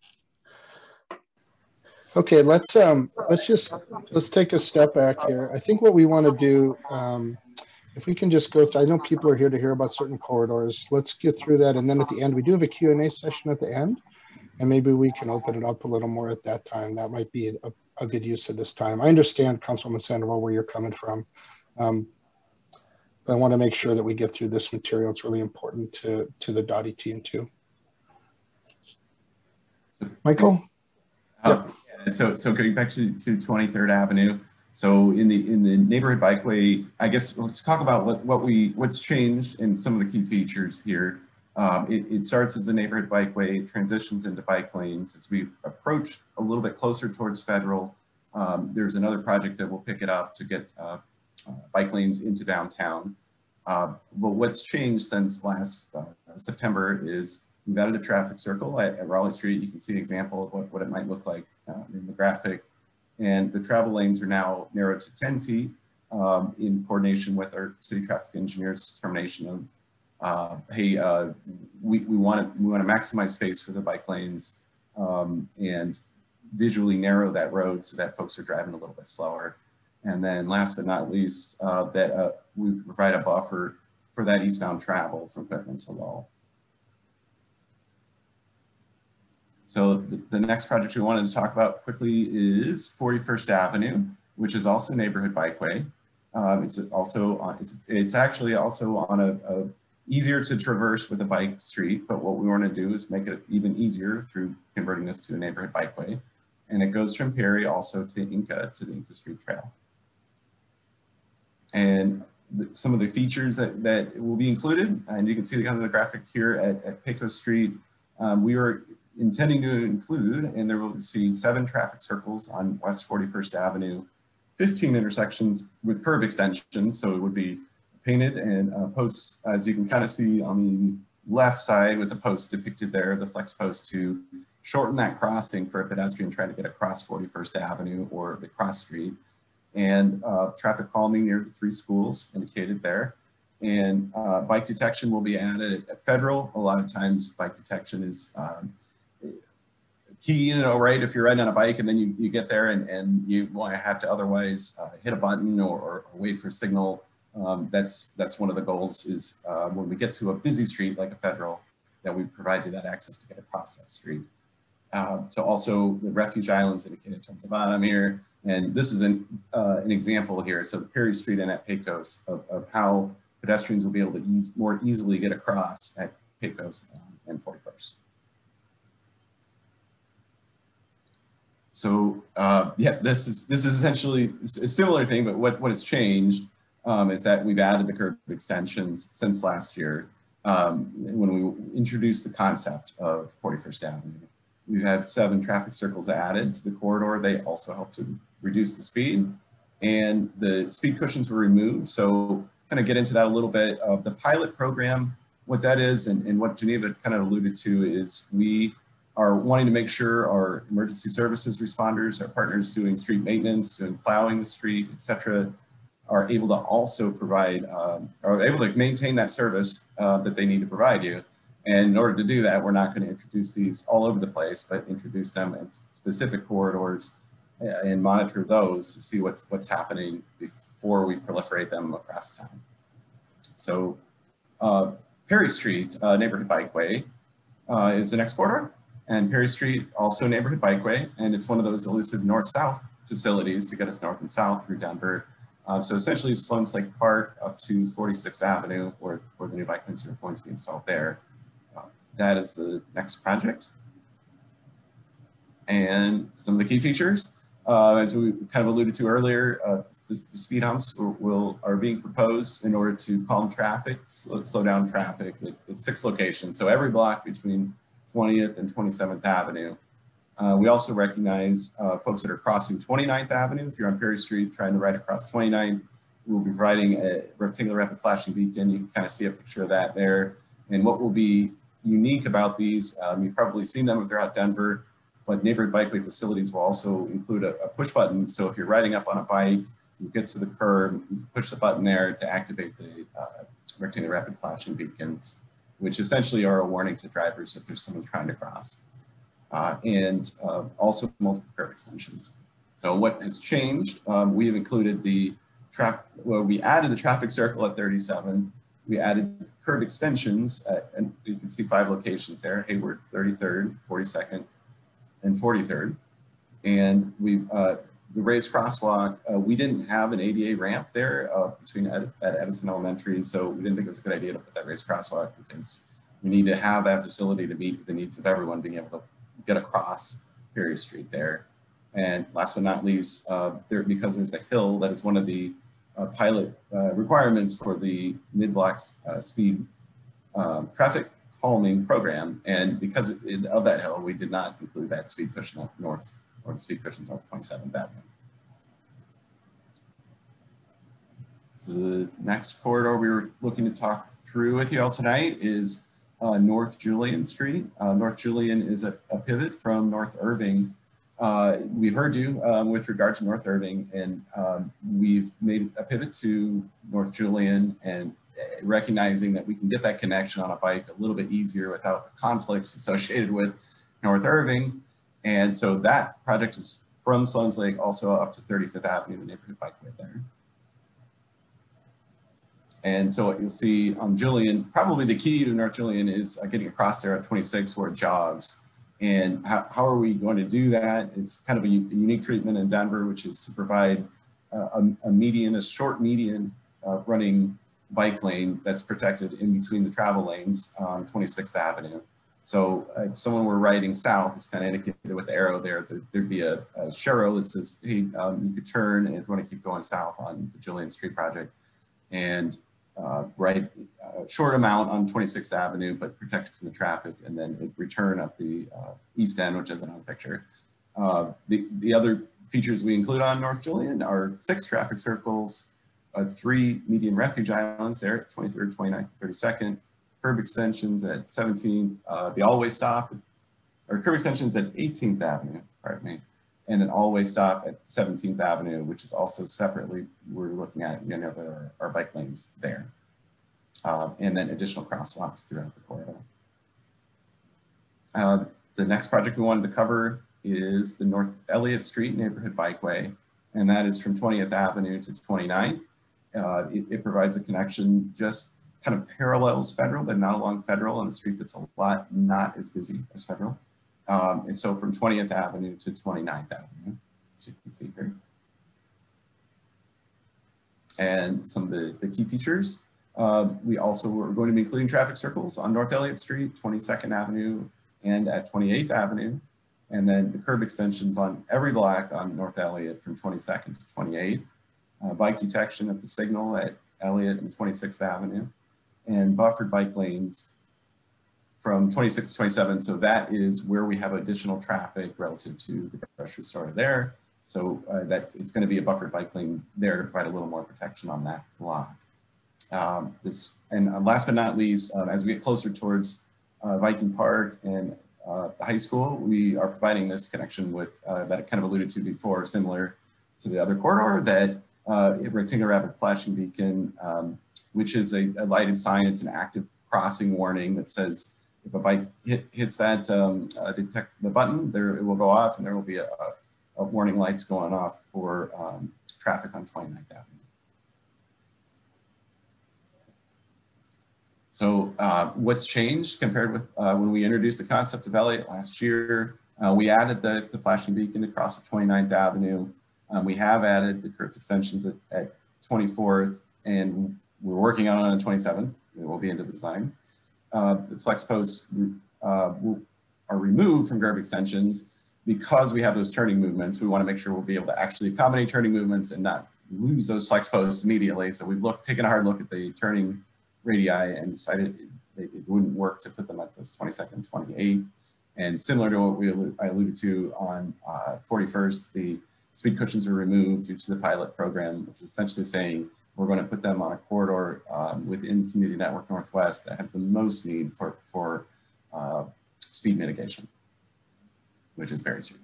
Okay, let's um, let's just let's take a step back here. I think what we want to do, um, if we can just go through, I know people are here to hear about certain corridors. Let's get through that, and then at the end, we do have a Q and A session at the end, and maybe we can open it up a little more at that time. That might be a, a good use of this time. I understand, Councilwoman Sandoval, where you're coming from, um, but I want to make sure that we get through this material. It's really important to, to the D O T I team too. Michael? Um, yeah. Yeah, so, so going back to, to twenty-third Avenue, so in the in the neighborhood bikeway, I guess let's talk about what, what we what's changed and some of the key features here. Um, it, it starts as a neighborhood bikeway, transitions into bike lanes. As we approach a little bit closer towards federal, um, there's another project that will pick it up to get uh, uh, bike lanes into downtown. Uh, but what's changed since last uh, September is we've added a traffic circle at, at Raleigh Street. You can see an example of what, what it might look like uh, in the graphic. And the travel lanes are now narrowed to ten feet um, in coordination with our city traffic engineer's determination of, uh, hey, uh, we, we want to we want to maximize space for the bike lanes um, and visually narrow that road so that folks are driving a little bit slower. And then last but not least, uh, that uh, we provide a buffer for that eastbound travel from Pittman to Lowell. So the next project we wanted to talk about quickly is forty-first Avenue, which is also neighborhood bikeway. Um, it's also on, it's, it's actually also on a, a easier to traverse with a bike street, but what we want to do is make it even easier through converting this to a neighborhood bikeway. And it goes from Perry also to Inca, to the Inca Street Trail. And the, some of the features that, that will be included, and you can see the kind of the graphic here at, at Pico Street. Um, we were intending to include, and there will see seven traffic circles on West forty-first Avenue, fifteen intersections with curb extensions. So it would be painted and uh, posts, as you can kind of see on the left side with the post depicted there, the flex post to shorten that crossing for a pedestrian trying to get across forty-first Avenue or the cross street. And uh, traffic calming near the three schools indicated there. And uh, bike detection will be added at Federal. A lot of times bike detection is um, key in and all right if you're riding on a bike and then you, you get there and, and you want to have to otherwise uh, hit a button or, or wait for a signal. Um, that's that's one of the goals is uh, when we get to a busy street like a Federal, that we provide you that access to get across that street. Uh, so also the refuge islands indicated towards the bottom here. And this is an, uh, an example here. So the Perry Street and at Pecos of, of how pedestrians will be able to ease, more easily get across at Pecos um, and forty-first. So uh, yeah, this is this is essentially a similar thing, but what, what has changed um, is that we've added the curb extensions since last year um, when we introduced the concept of forty-first Avenue. We've had seven traffic circles added to the corridor. They also help to reduce the speed, and the speed cushions were removed. So kind of get into that a little bit of the pilot program, what that is, and, and what Geneva kind of alluded to is we are wanting to make sure our emergency services responders, our partners doing street maintenance, doing plowing the street, et cetera, are able to also provide, um, are able to maintain that service uh, that they need to provide you. And in order to do that, we're not going to introduce these all over the place, but introduce them in specific corridors and monitor those to see what's, what's happening before we proliferate them across town. So uh, Perry Street, uh, neighborhood bikeway, uh, is the next corridor. And Perry Street, also neighborhood bikeway, and it's one of those elusive north-south facilities to get us north and south through Denver. Um, so essentially Sloan's Lake Park up to forty-sixth Avenue, where, where the new bike lanes are going to be installed there. Uh, that is the next project. And some of the key features, uh, as we kind of alluded to earlier, uh, the, the speed humps will, will, are being proposed in order to calm traffic, slow, slow down traffic at, at six locations. So every block between twentieth and twenty-seventh Avenue. Uh, we also recognize uh, folks that are crossing twenty-ninth Avenue. If you're on Perry Street trying to ride across twenty-ninth, we'll be providing a rectangular rapid flashing beacon. You can kind of see a picture of that there. And what will be unique about these, um, you've probably seen them if they're out Denver, but neighborhood bikeway facilities will also include a, a push button. So if you're riding up on a bike, you get to the curb, you push the button there to activate the uh, directing the rapid flashing beacons, which essentially are a warning to drivers if there's someone trying to cross, uh, and uh, also multiple curb extensions. So what has changed? Um, we have included the traffic, well, we added the traffic circle at thirty-seventh. We added curb extensions at, and you can see five locations there, Hayward, thirty-third, forty-second, and forty-third. And we've, uh, the raised crosswalk, uh, we didn't have an A D A ramp there uh, between Ed at Edison Elementary, so we didn't think it was a good idea to put that raised crosswalk because we need to have that facility to meet the needs of everyone being able to get across Perry Street there. And last but not least, uh, there, because there's a hill, that is one of the uh, pilot uh, requirements for the mid-block uh, speed uh, traffic calming program. And because of that hill, we did not include that speed push north. Or the speed cushions off twenty-seven, that one. So the next corridor we were looking to talk through with you all tonight is uh, North Julian Street. Uh, North Julian is a, a pivot from North Irving. Uh, we heard you um, with regard to North Irving, and um, we've made a pivot to North Julian and recognizing that we can get that connection on a bike a little bit easier without the conflicts associated with North Irving. And so that project is from Sloan's Lake also up to thirty-fifth Avenue, the neighborhood bikeway there. And so what you'll see on Julian, probably the key to North Julian is uh, getting across there at twenty-six where it jogs. And how, how are we going to do that? It's kind of a, a unique treatment in Denver, which is to provide uh, a, a median, a short median uh, running bike lane that's protected in between the travel lanes on twenty-sixth Avenue. So if someone were riding south, it's kind of indicated with the arrow there, there there'd be a, a shero that says, hey, um, you could turn and if you want to keep going south on the Julian Street project and uh, ride a short amount on twenty-sixth Avenue, but protected from the traffic, and then it'd return at the uh, east end, which isn't on the picture. Uh, the, the other features we include on North Julian are six traffic circles, uh, three median refuge islands there, twenty-third, twenty-ninth, thirty-second. Curb extensions at seventeenth, uh, the all-way stop, or curb extensions at eighteenth Avenue, pardon me, and an all-way stop at seventeenth Avenue, which is also separately, we're looking at, you know, our, our bike lanes there. Uh, and then additional crosswalks throughout the corridor. Uh, the next project we wanted to cover is the North Elliott Street neighborhood bikeway, and that is from twentieth Avenue to twenty-ninth. Uh, it, it provides a connection just kind of parallels Federal, but not along Federal, on a street that's a lot not as busy as Federal. Um, and so from twentieth Avenue to twenty-ninth Avenue, as you can see here. And some of the, the key features. Uh, we also are going to be including traffic circles on North Elliott Street, twenty-second Avenue, and at twenty-eighth Avenue. And then the curb extensions on every block on North Elliott from twenty-second to twenty-eighth. Uh, bike detection at the signal at Elliott and twenty-sixth Avenue. And buffered bike lanes from twenty-six to twenty-seven. So that is where we have additional traffic relative to the grocery store there. So uh, that's, it's going to be a buffered bike lane there to provide a little more protection on that block. Um, this, and uh, last but not least, um, as we get closer towards uh, Viking Park and uh, the high school, we are providing this connection with, uh, that I kind of alluded to before, similar to the other corridor, that uh, rectangular rapid flashing beacon, um, which is a, a lighted sign. It's an active crossing warning that says if a bike hit, hits that um, uh, detect the button, there it will go off, and there will be a, a, a warning lights going off for um, traffic on twenty-ninth Avenue. So uh, what's changed compared with uh, when we introduced the concept of Elliott last year? Uh, we added the, the flashing beacon across the twenty-ninth Avenue. Um, we have added the curb extensions at, at twenty-fourth, and we're working on it on the twenty-seventh. It will be into the design. Uh, the flex posts uh, are removed from curb extensions because we have those turning movements. We want to make sure we'll be able to actually accommodate turning movements and not lose those flex posts immediately. So we've looked, taken a hard look at the turning radii and decided it, it wouldn't work to put them at those twenty-second, twenty-eighth. And similar to what we allu- I alluded to on uh, forty-first, the speed cushions were removed due to the pilot program, which is essentially saying, we're going to put them on a corridor um, within Community Network Northwest that has the most need for, for uh, speed mitigation, which is Perry Street.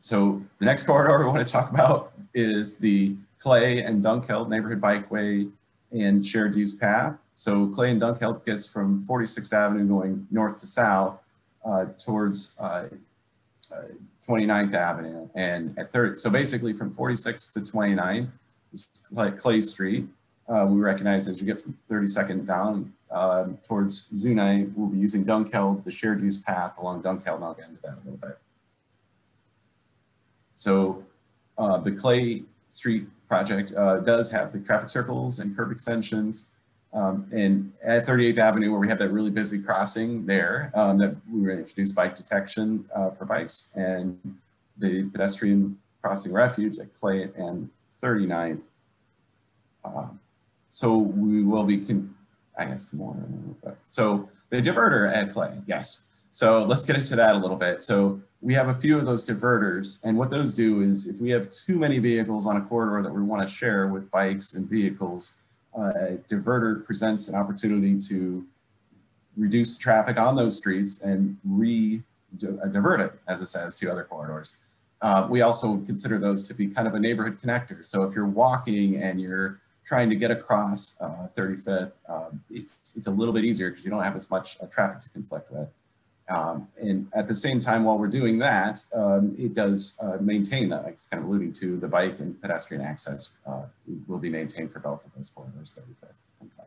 So the next corridor we want to talk about is the Clay and Dunkeld neighborhood bikeway and shared use path. So Clay and Dunk help gets from forty-sixth Avenue going north to south uh, towards uh, uh, twenty-ninth Avenue and at third. So basically from forty-sixth to twenty-ninth is Clay Street. Uh, we recognize as you get from thirty-second down uh, towards Zuni, we'll be using Dunkeld, the shared use path along Dunkeld, and I'll get into that in a little bit. So uh, the Clay Street project uh, does have the traffic circles and curb extensions. Um, and at thirty-eighth Avenue, where we have that really busy crossing there, um, that we were introduced bike detection uh, for bikes and the pedestrian crossing refuge at Clay and thirty-ninth. Uh, so we will be, con I guess, more. So the diverter at Clay, yes. So let's get into that a little bit. So we have a few of those diverters, and what those do is if we have too many vehicles on a corridor that we want to share with bikes and vehicles, Uh, a diverter presents an opportunity to reduce traffic on those streets and re-divert it, as it says, to other corridors. Uh, we also consider those to be kind of a neighborhood connector. So if you're walking and you're trying to get across uh, thirty-fifth, um, it's, it's a little bit easier because you don't have as much uh, traffic to conflict with. Um, and at the same time, while we're doing that, um, it does uh, maintain, that, like it's kind of alluding to, the bike and pedestrian access uh, will be maintained for both of those corridors, thirty-fifth and Clay.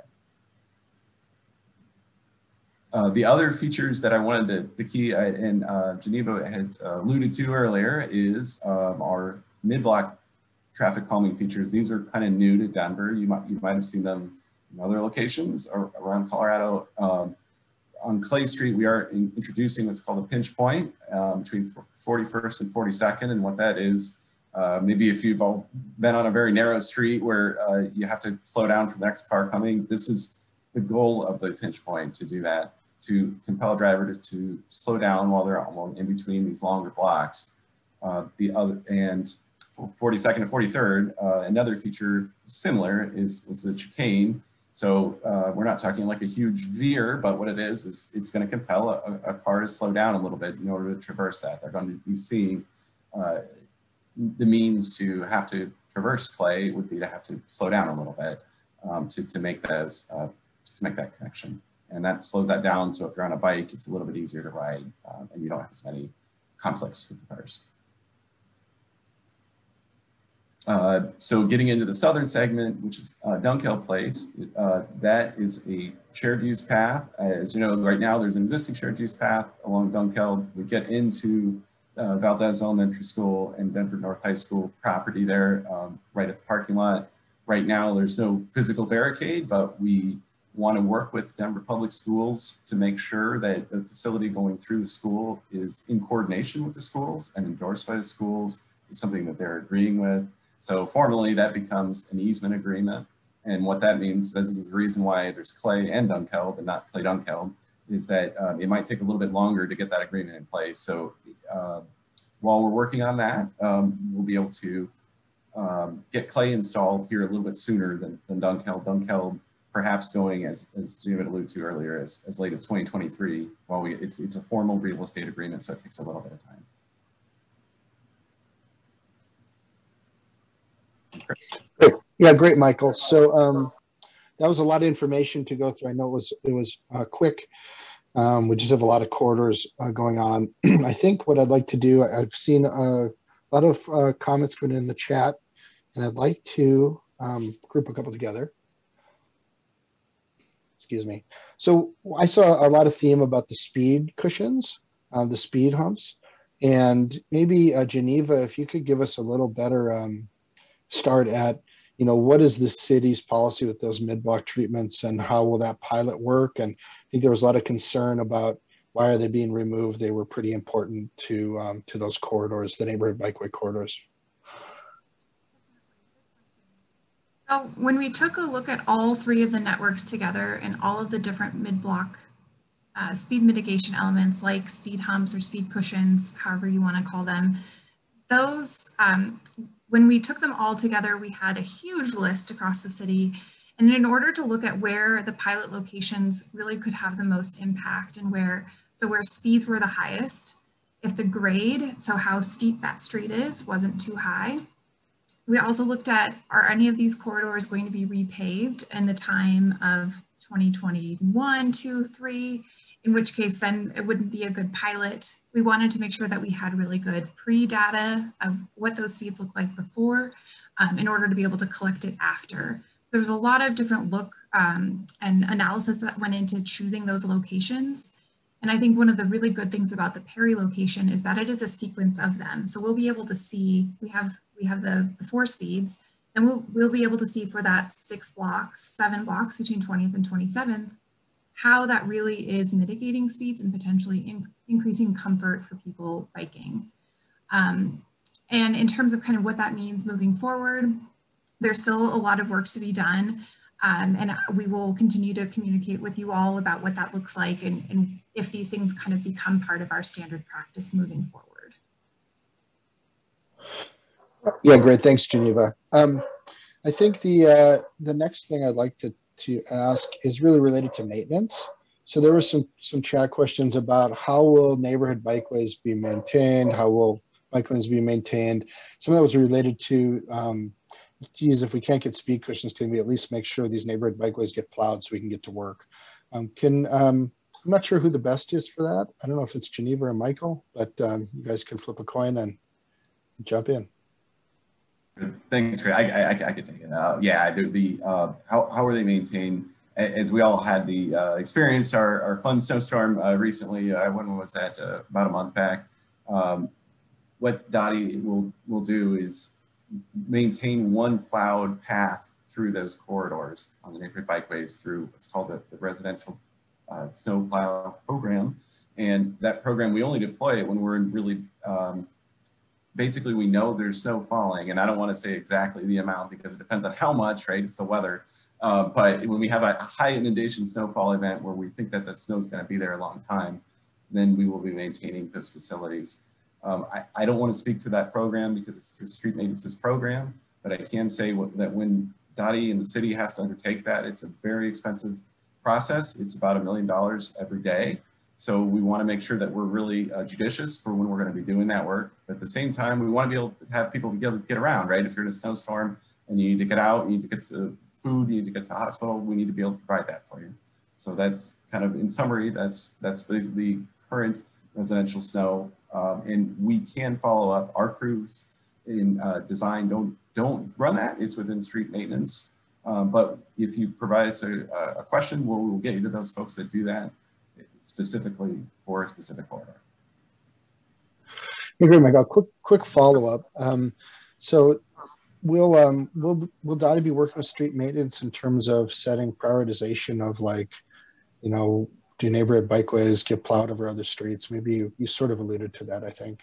Uh, the other features that I wanted to, to key, uh, and uh, Geneva has uh, alluded to earlier, is um, our mid-block traffic calming features. These are kind of new to Denver. You might, you might have seen them in other locations or around Colorado. Um, On Clay Street, we are in introducing what's called a pinch point um, between forty-first and forty-second, and what that is, uh, maybe if you've all been on a very narrow street where uh, you have to slow down for the next car coming, this is the goal of the pinch point, to do that, to compel drivers to, to slow down while they're on, in between these longer blocks. Uh, the other, and forty-second and forty-third, uh, another feature similar is, is the chicane. So uh, we're not talking like a huge veer, but what it is, is it's going to compel a, a car to slow down a little bit in order to traverse that. They're going to be seeing uh, the means to have to traverse Clay would be to have to slow down a little bit um, to, to, make those, uh, to make that connection. And that slows that down. So if you're on a bike, it's a little bit easier to ride uh, and you don't have as many conflicts with the cars. Uh, so getting into the southern segment, which is uh, Dunkeld Place, uh, that is a shared use path. As you know, right now there's an existing shared use path along Dunkeld. We get into uh, Valdez Elementary School and Denver North High School property there, um, right at the parking lot. Right now there's no physical barricade, but we want to work with Denver Public Schools to make sure that the facility going through the school is in coordination with the schools and endorsed by the schools. It's something that they're agreeing with. So formally, that becomes an easement agreement. And what that means, this is the reason why there's Clay and Dunkeld and not Clay Dunkeld, is that um, it might take a little bit longer to get that agreement in place. So uh, while we're working on that, um, we'll be able to um, get Clay installed here a little bit sooner than, than Dunkeld. Dunkeld perhaps going, as, as Jim alluded to earlier, as, as late as twenty twenty-three, while we, it's, it's a formal real estate agreement, so it takes a little bit of time. Great. Yeah, great, Michael. So um, that was a lot of information to go through. I know it was it was uh, quick. Um, we just have a lot of corridors uh, going on. I think what I'd like to do, I've seen a lot of uh, comments going in the chat, and I'd like to um, group a couple together. Excuse me. So I saw a lot of theme about the speed cushions, uh, the speed humps, and maybe uh, Geneva, if you could give us a little better um, start at, you know, what is the city's policy with those mid-block treatments and how will that pilot work? And I think there was a lot of concern about why are they being removed? They were pretty important to, um, to those corridors, the neighborhood bikeway corridors. So when we took a look at all three of the networks together and all of the different mid-block uh, speed mitigation elements like speed humps or speed cushions, however you want to call them, those, um, when we took them all together, we had a huge list across the city. And in order to look at where the pilot locations really could have the most impact and where, so where speeds were the highest, if the grade, so how steep that street is, wasn't too high, We also looked at, are any of these corridors going to be repaved in the time of twenty twenty-one, two, three, in which case then it wouldn't be a good pilot. We wanted to make sure that we had really good pre-data of what those speeds looked like before um, in order to be able to collect it after. So there was a lot of different look um, and analysis that went into choosing those locations. And I think one of the really good things about the Perry location is that it is a sequence of them. So we'll be able to see, we have, we have the before speeds, and we'll, we'll be able to see for that six blocks, seven blocks between twentieth and twenty-seventh, how that really is mitigating speeds and potentially in, increasing comfort for people biking. Um, and in terms of kind of what that means moving forward, there's still a lot of work to be done. Um, and we will continue to communicate with you all about what that looks like and, and if these things kind of become part of our standard practice moving forward. Yeah, great. Thanks, Geneva. Um, I think the uh, the next thing I'd like to, to ask is really related to maintenance. So there were some, some chat questions about how will neighborhood bikeways be maintained? How will bike lanes be maintained? Some of that was related to, um, geez, if we can't get speed cushions, can we at least make sure these neighborhood bikeways get plowed so we can get to work? Um, can um, I'm not sure who the best is for that. I don't know if it's Geneva or Michael, but um, you guys can flip a coin and jump in. Thanks, Chris. I, I, I could take it. Uh, yeah, the, the uh, how, how are they maintained? As we all had the uh, experience, our, our fun snowstorm uh, recently, uh, when was that? Uh, about a month back. Um, what DOTI will, will do is maintain one plowed path through those corridors on the neighborhood bikeways through what's called the, the residential uh, snow plow program. And that program, we only deploy it when we're in really um, basically, we know there's snow falling, and I don't want to say exactly the amount because it depends on how much, right? It's the weather. Uh, but when we have a high inundation snowfall event where we think that the snow is going to be there a long time, then we will be maintaining those facilities. Um, I, I don't want to speak for that program because it's through Street Maintenance's program, but I can say what, that when DOTI and the city has to undertake that, it's a very expensive process. It's about a million dollars every day. So we want to make sure that we're really uh, judicious for when we're going to be doing that work. But at the same time, we want to be able to have people be able to get around, right? If you're in a snowstorm and you need to get out, you need to get to food, you need to get to the hospital, we need to be able to provide that for you. So that's kind of, in summary, that's that's the, the current residential snow. Um, and we can follow up. Our crews in uh, design don't, don't run that. It's within street maintenance. Um, but if you provide us a, a question, we'll, we'll get you to those folks that do that specifically for a specific order. Okay, Michael, quick, quick follow-up. Um, so will, um, will, will DOTI be working with street maintenance in terms of setting prioritization of, like, you know, do neighborhood bikeways get plowed over other streets? Maybe you, you sort of alluded to that, I think.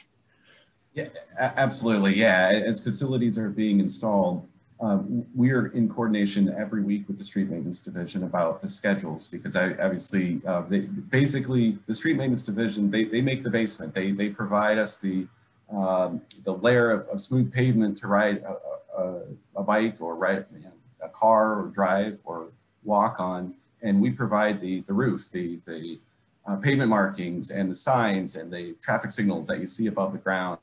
Yeah, absolutely, yeah. As facilities are being installed, Um, we are in coordination every week with the Street Maintenance Division about the schedules because I, obviously, uh, they, basically, the Street Maintenance Division, they, they make the basement. They, they provide us the, um, the layer of, of smooth pavement to ride a, a, a bike or ride you know, a car or drive or walk on, and we provide the, the roof, the, the uh, pavement markings and the signs and the traffic signals that you see above the ground.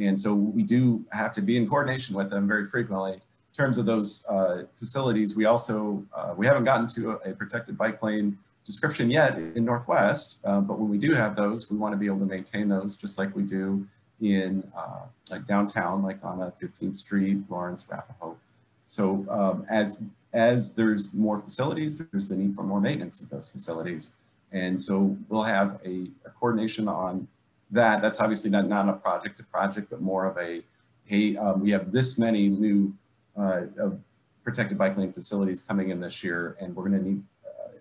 And so we do have to be in coordination with them very frequently. In terms of those uh, facilities, we also, uh, we haven't gotten to a, a protected bike lane description yet in Northwest, uh, but when we do have those, we want to be able to maintain those just like we do in uh, like downtown, like on a fifteenth street, Lawrence, Arapahoe. So um, as, as there's more facilities, there's the need for more maintenance of those facilities. And so we'll have a, a coordination on that. That's obviously not, not a project to project, but more of a, hey, um, we have this many new Uh, of protected bike lane facilities coming in this year, and we're going to need uh,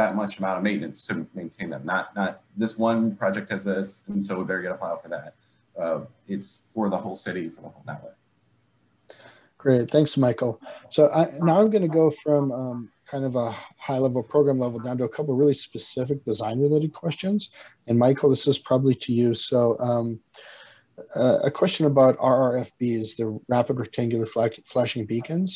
that much amount of maintenance to maintain them. Not, not this one project has this, and so we better get a plow for that. Uh, it's for the whole city, for the whole network. Great, thanks, Michael. So I, now I'm going to go from um, kind of a high-level program level down to a couple of really specific design-related questions. And Michael, this is probably to you. So. Um, Uh, a question about R R F Bs, the rapid rectangular flashing beacons.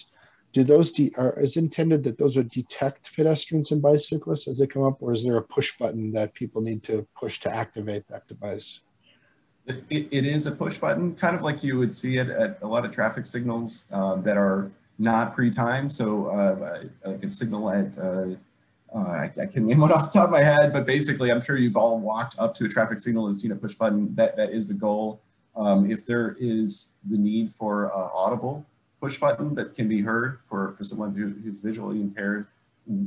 Do those de are, is intended that those would detect pedestrians and bicyclists as they come up, or is there a push button that people need to push to activate that device? It, it is a push button, kind of like you would see it at a lot of traffic signals uh, that are not pre-timed. So uh, like a signal at, uh, uh, I, I can't name one off the top of my head, but basically I'm sure you've all walked up to a traffic signal and seen a push button. That, that is the goal. Um, if there is the need for uh, audible push button that can be heard for, for someone who is visually impaired,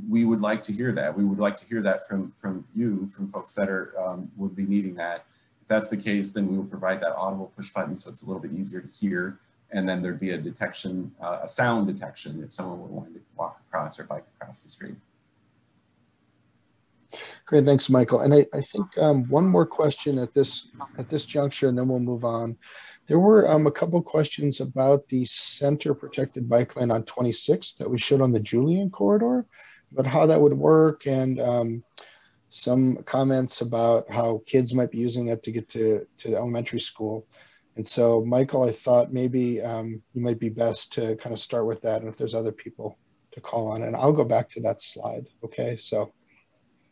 we would like to hear that. We would like to hear that from, from you, from folks that are um, would be needing that. If that's the case, then we will provide that audible push button so it's a little bit easier to hear. And then there'd be a detection, uh, a sound detection if someone would want to walk across or bike across the street. Great, thanks, Michael. And I, I think um, one more question at this at this juncture, and then we'll move on. There were um, a couple questions about the center protected bike lane on twenty-sixth that we showed on the Julian corridor, but how that would work, and um, some comments about how kids might be using it to get to, to the elementary school. And so, Michael, I thought maybe um, you might be best to kind of start with that, and if there's other people to call on. And I'll go back to that slide, okay? So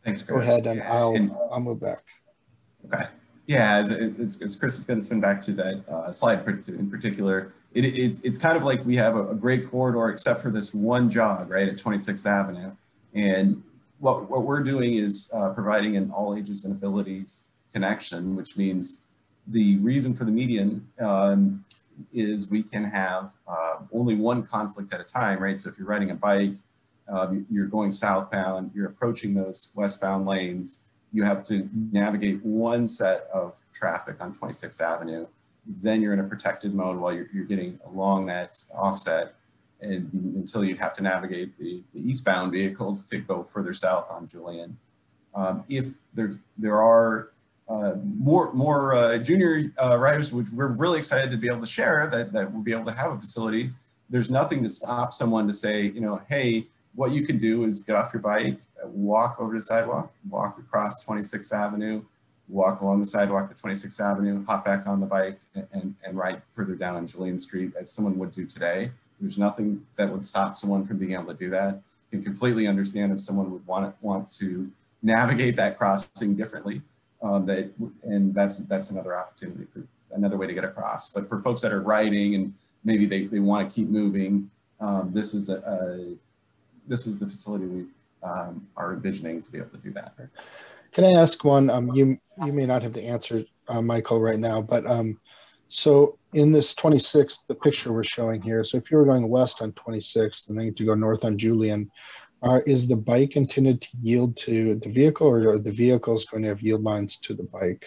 thanks, Chris. Go ahead, and I'll, and, I'll move back. Okay. Yeah, as, as, as Chris is going to spin back to that uh, slide in particular, it, it's, it's kind of like we have a, a great corridor except for this one jog, right, at twenty-sixth Avenue. And what, what we're doing is uh, providing an all ages and abilities connection, which means the reason for the median um, is we can have uh, only one conflict at a time, right? So if you're riding a bike, uh, you're going southbound, you're approaching those westbound lanes, you have to navigate one set of traffic on twenty-sixth Avenue. Then you're in a protected mode while you're, you're getting along that offset, and until you have to navigate the, the eastbound vehicles to go further south on Julian. Um, if there's there are uh, more more uh, junior uh, riders, which we're really excited to be able to share, that, that we'll be able to have a facility. There's nothing to stop someone to say, you know, hey, what you can do is get off your bike, walk over to the sidewalk, walk across twenty-sixth Avenue, walk along the sidewalk to twenty-sixth Avenue, hop back on the bike, and, and ride further down on Julian Street as someone would do today. There's nothing that would stop someone from being able to do that. You can completely understand if someone would want to, want to navigate that crossing differently. Um, that, and that's, that's another opportunity, for another way to get across. But for folks that are riding and maybe they, they want to keep moving, um, this is a, a this is the facility we um, are envisioning to be able to do that. Can I ask one? Um, you you may not have the answer, uh, Michael, right now, but um, so in this twenty-sixth, the picture we're showing here, so if you were going west on twenty-sixth and then to go north on Julian, uh, is the bike intended to yield to the vehicle, or are the vehicles going to have yield lines to the bike?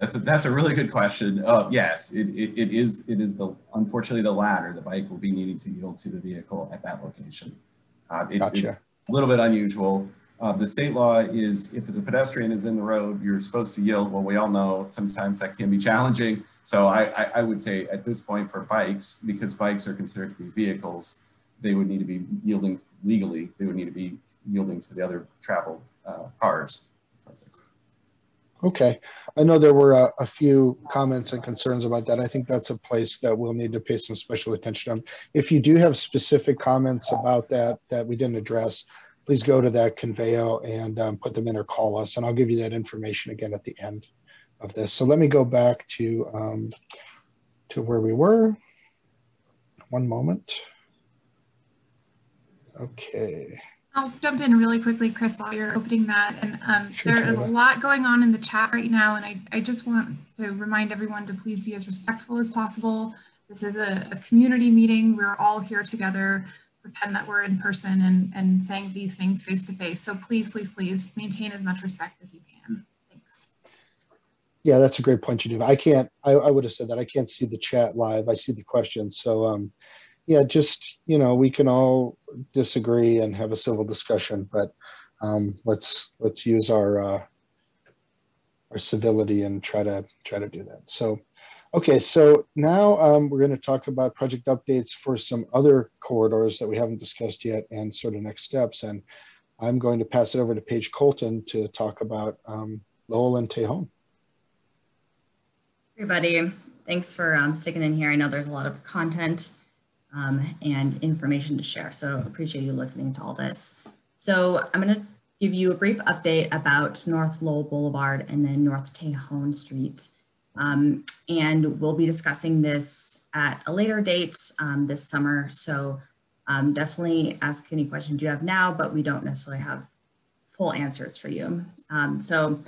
That's a, that's a really good question. Uh, yes, it, it, it is it is the unfortunately the latter. The bike will be needing to yield to the vehicle at that location. Uh, it, gotcha. It's a little bit unusual. Uh, the state law is if it's a pedestrian is in the road, you're supposed to yield. Well, we all know sometimes that can be challenging. So I, I, I would say at this point for bikes, because bikes are considered to be vehicles, they would need to be yielding legally. They would need to be yielding to the other travel uh, cars. Okay. I know there were a, a few comments and concerns about that. I think that's a place that we'll need to pay some special attention on. If you do have specific comments about that that we didn't address, please go to that Conveyo and um, put them in or call us, and I'll give you that information again at the end of this. So let me go back to, um, to where we were. One moment. Okay. I'll jump in really quickly, Chris, while you're opening that. And um, sure, there is a lot going on in the chat right now, and I, I just want to remind everyone to please be as respectful as possible. This is a, a community meeting. We're all here together. Pretend that we're in person and, and saying these things face to face. So please, please, please maintain as much respect as you can. Thanks. Yeah, that's a great point, Geneva. I can't, I, I would have said that. I can't see the chat live. I see the questions. So, um, yeah, just, you know, we can all disagree and have a civil discussion, but um, let's let's use our uh, our civility and try to try to do that. So, okay, so now um, we're going to talk about project updates for some other corridors that we haven't discussed yet, and sort of next steps. And I'm going to pass it over to Paige Colton to talk about um, Lowell and Tejon. Everybody, thanks for um, sticking in here. I know there's a lot of content Um, and information to share. So appreciate you listening to all this. So I'm gonna give you a brief update about North Lowell Boulevard and then North Tejon Street. Um, and we'll be discussing this at a later date um, this summer. So um, definitely ask any questions you have now, but we don't necessarily have full answers for you. Um, so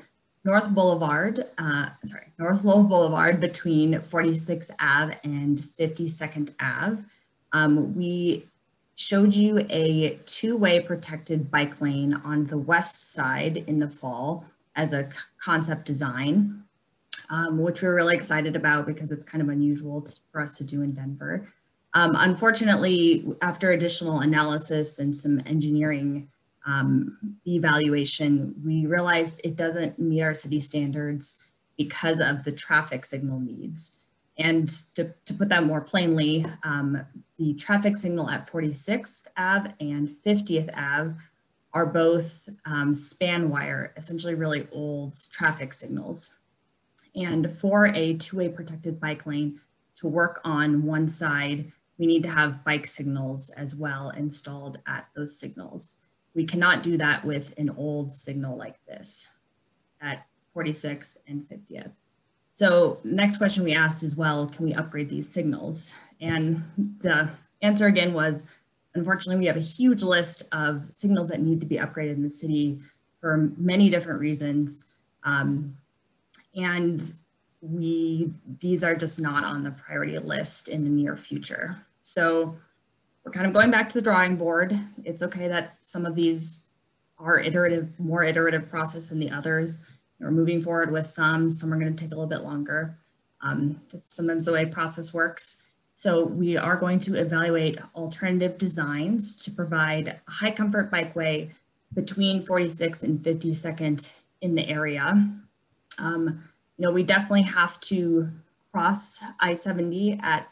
North Boulevard, uh, sorry, North Lowell Boulevard between forty-sixth Avenue and fifty-second Avenue. Um, we showed you a two-way protected bike lane on the west side in the fall as a concept design, um, which we're really excited about because it's kind of unusual to, for us to do in Denver. Um, unfortunately, after additional analysis and some engineering um, evaluation, we realized it doesn't meet our city standards because of the traffic signal needs. And to, to put that more plainly, um, the traffic signal at forty-sixth Avenue and fiftieth Avenue are both um, span wire, essentially really old traffic signals. And for a two-way protected bike lane to work on one side, we need to have bike signals as well installed at those signals. We cannot do that with an old signal like this at forty-sixth and fiftieth. So next question we asked is, well, can we upgrade these signals? And the answer again was, unfortunately, we have a huge list of signals that need to be upgraded in the city for many different reasons. Um, and we, these are just not on the priority list in the near future. So we're kind of going back to the drawing board. It's okay that some of these are iterative, more iterative process than the others. We're moving forward with some, some are going to take a little bit longer. Um, that's sometimes the way process works. So we are going to evaluate alternative designs to provide a high comfort bikeway between forty-sixth and fifty-second in the area. Um, you know, we definitely have to cross I seventy at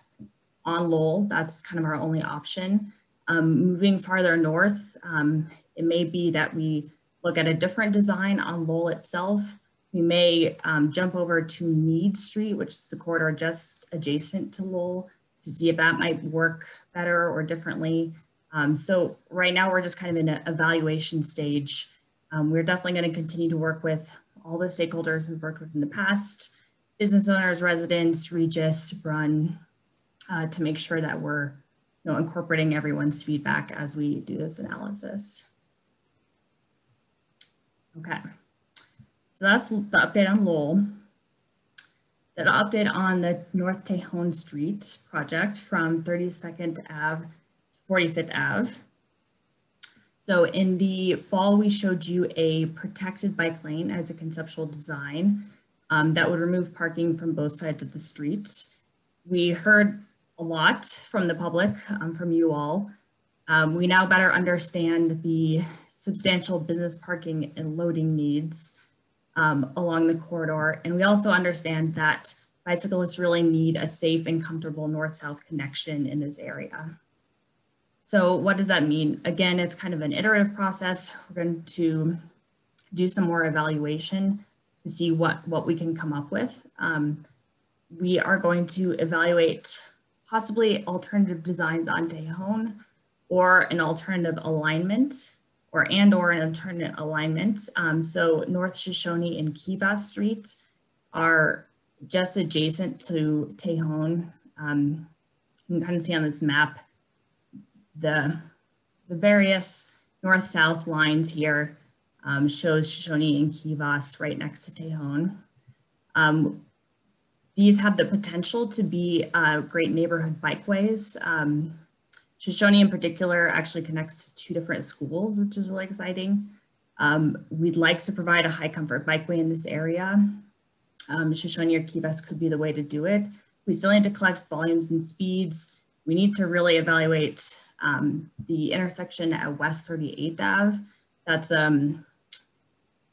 on Lowell. That's kind of our only option. Um, moving farther north, um, it may be that we look at a different design on Lowell itself. We may um, jump over to Meade Street, which is the corridor just adjacent to Lowell, to see if that might work better or differently. Um, so right now we're just kind of in an evaluation stage. Um, we're definitely going to continue to work with all the stakeholders we've worked with in the past, business owners, residents, Regis, Brun, uh, to make sure that we're you know, incorporating everyone's feedback as we do this analysis. Okay, so that's the update on Lowell. That update on the North Tejon Street project from thirty-second Avenue to forty-fifth Avenue. So in the fall, we showed you a protected bike lane as a conceptual design um, that would remove parking from both sides of the street. We heard a lot from the public, um, from you all. Um, we now better understand the substantial business parking and loading needs um, along the corridor. And we also understand that bicyclists really need a safe and comfortable north-south connection in this area. So what does that mean? Again, it's kind of an iterative process. We're going to do some more evaluation to see what, what we can come up with. Um, we are going to evaluate possibly alternative designs on Tejon or an alternative alignment or and or an alternate alignment. Um, so North Shoshone and Kiva Street are just adjacent to Tejon. Um, you can kind of see on this map the, the various north-south lines here um, shows Shoshone and Kivas right next to Tejon. Um, these have the potential to be uh, great neighborhood bikeways. Um, Shoshone in particular actually connects to two different schools, which is really exciting. Um, we'd like to provide a high comfort bikeway in this area. Um, Shoshone or Kivas could be the way to do it. We still need to collect volumes and speeds. We need to really evaluate um, the intersection at West thirty-eighth Avenue. That's um,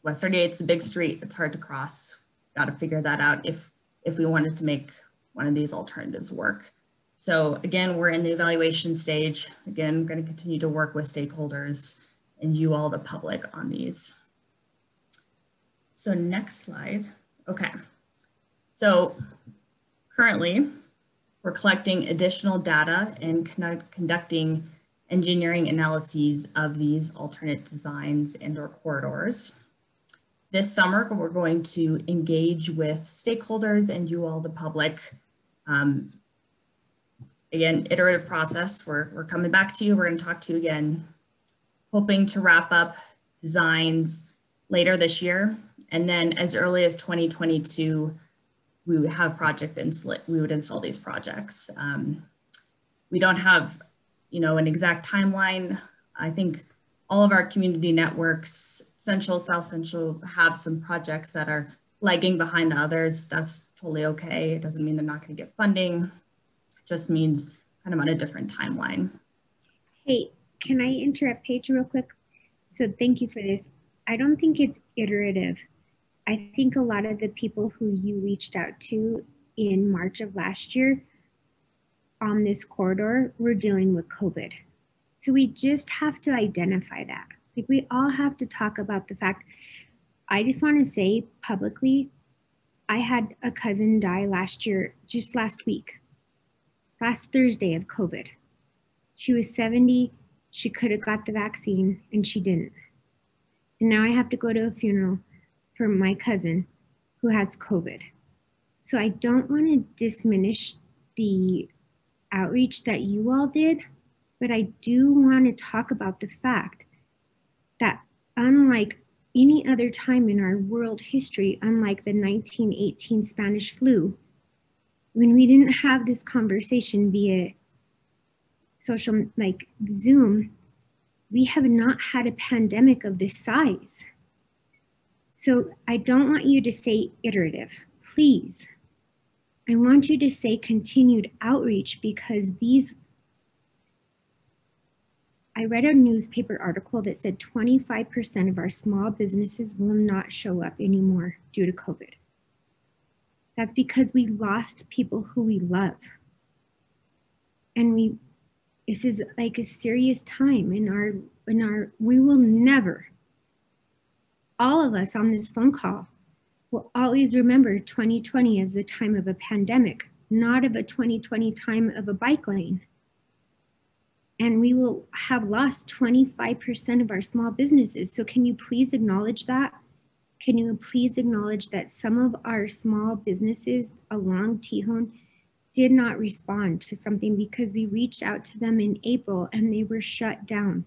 West thirty-eighth is a big street. It's hard to cross. Got to figure that out if, if we wanted to make one of these alternatives work. So again, we're in the evaluation stage. Again, I'm going to continue to work with stakeholders and you all, the public, on these. So next slide. Okay. So currently, we're collecting additional data and conduct conducting engineering analyses of these alternate designs and/or corridors. this summer, we're going to engage with stakeholders and you all, the public. Um, again, iterative process. We're, we're coming back to you. We're going to talk to you again, hoping to wrap up designs later this year. And then as early as twenty twenty-two, we would have project install, we would install these projects. Um, we don't have, you know, an exact timeline. I think all of our community networks, Central, South Central, have some projects that are lagging behind the others. That's totally okay. It doesn't mean they're not going to get funding. It just means kind of on a different timeline. Hey, can I interrupt Paige real quick? So thank you for this. I don't think it's iterative. I think a lot of the people who you reached out to in March of last year on this corridor were dealing with COVID. So we just have to identify that. Like, we all have to talk about the fact, I just want to say publicly, I had a cousin die last year, just last week, last Thursday, of COVID. She was seventy, she could have got the vaccine and she didn't. And now I have to go to a funeral for my cousin who has COVID. So I don't want to diminish the outreach that you all did, but I do want to talk about the fact that unlike any other time in our world history, unlike the nineteen eighteen Spanish flu, when we didn't have this conversation via social, like Zoom, we have not had a pandemic of this size. So I don't want you to say iterative, please. I want you to say continued outreach, because these, I read a newspaper article that said twenty-five percent of our small businesses will not show up anymore due to COVID. That's because we lost people who we love. And we, this is like a serious time in our, in our, we will never, all of us on this phone call will always remember twenty twenty as the time of a pandemic, not of a twenty twenty time of a bike lane. And we will have lost twenty-five percent of our small businesses. So can you please acknowledge that? Can you please acknowledge that some of our small businesses along Tijon did not respond to something because we reached out to them in April and they were shut down.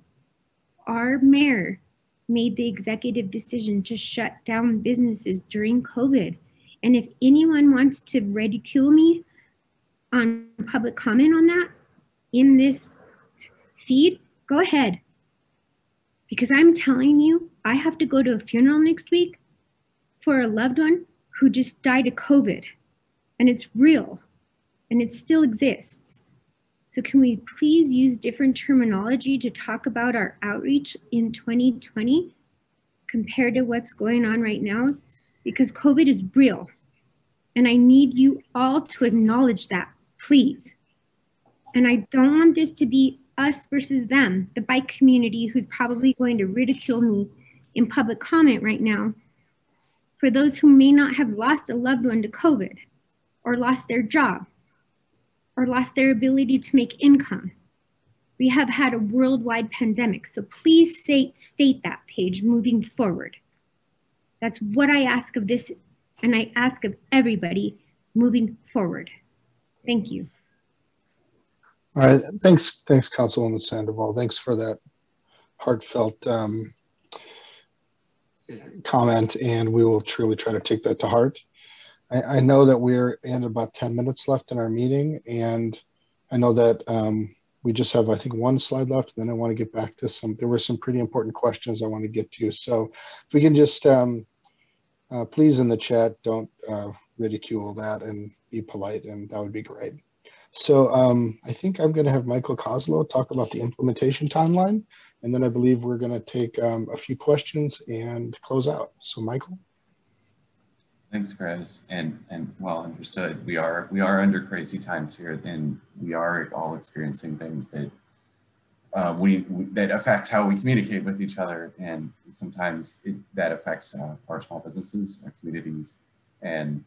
Our mayor made the executive decision to shut down businesses during COVID. And if anyone wants to ridicule me on public comment on that in this feed, go ahead, because I'm telling you, I have to go to a funeral next week for a loved one who just died of COVID, and it's real and it still exists. So can we please use different terminology to talk about our outreach in twenty twenty compared to what's going on right now, because COVID is real and I need you all to acknowledge that, please. And I don't want this to be us versus them, the bike community, who's probably going to ridicule me in public comment right now, for those who may not have lost a loved one to COVID, or lost their job, or lost their ability to make income. We have had a worldwide pandemic, so please say, state that, Paige, moving forward. That's what I ask of this, and I ask of everybody moving forward. Thank you. All right, thanks, thanks, Councilwoman Sandoval. Thanks for that heartfelt um, comment, and we will truly try to take that to heart. I, I know that we're in about ten minutes left in our meeting, and I know that um, we just have, I think, one slide left, and then I want to get back to some, there were some pretty important questions I want to get to. So if we can just, um, uh, please in the chat, don't uh, ridicule that and be polite, and that would be great. So um, I think I'm going to have Michael Koslow talk about the implementation timeline, and then I believe we're going to take um, a few questions and close out. So Michael. Thanks, Chris, and and well understood. We are we are under crazy times here, and we are all experiencing things that uh, we, we that affect how we communicate with each other, and sometimes it, that affects uh, our small businesses, our communities, and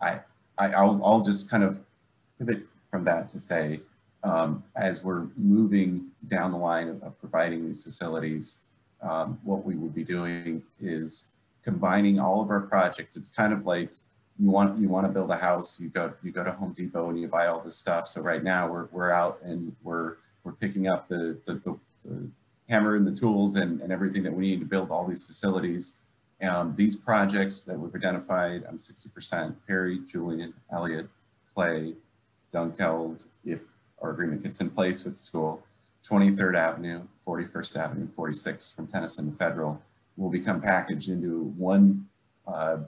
I, I I'll, I'll just kind of pivot from that to say, um, as we're moving down the line of, of providing these facilities, um, what we will be doing is combining all of our projects. It's kind of like you want you want to build a house, you go you go to Home Depot and you buy all this stuff. So right now we're we're out and we're we're picking up the the, the, the hammer and the tools and, and everything that we need to build all these facilities. Um, these projects that we've identified on sixty percent, Perry, Julian, Elliott, Clay, Dunkeld, if our agreement gets in place with the school, twenty-third Avenue, forty-first Avenue, forty-six from Tennyson to Federal, will become packaged into one uh,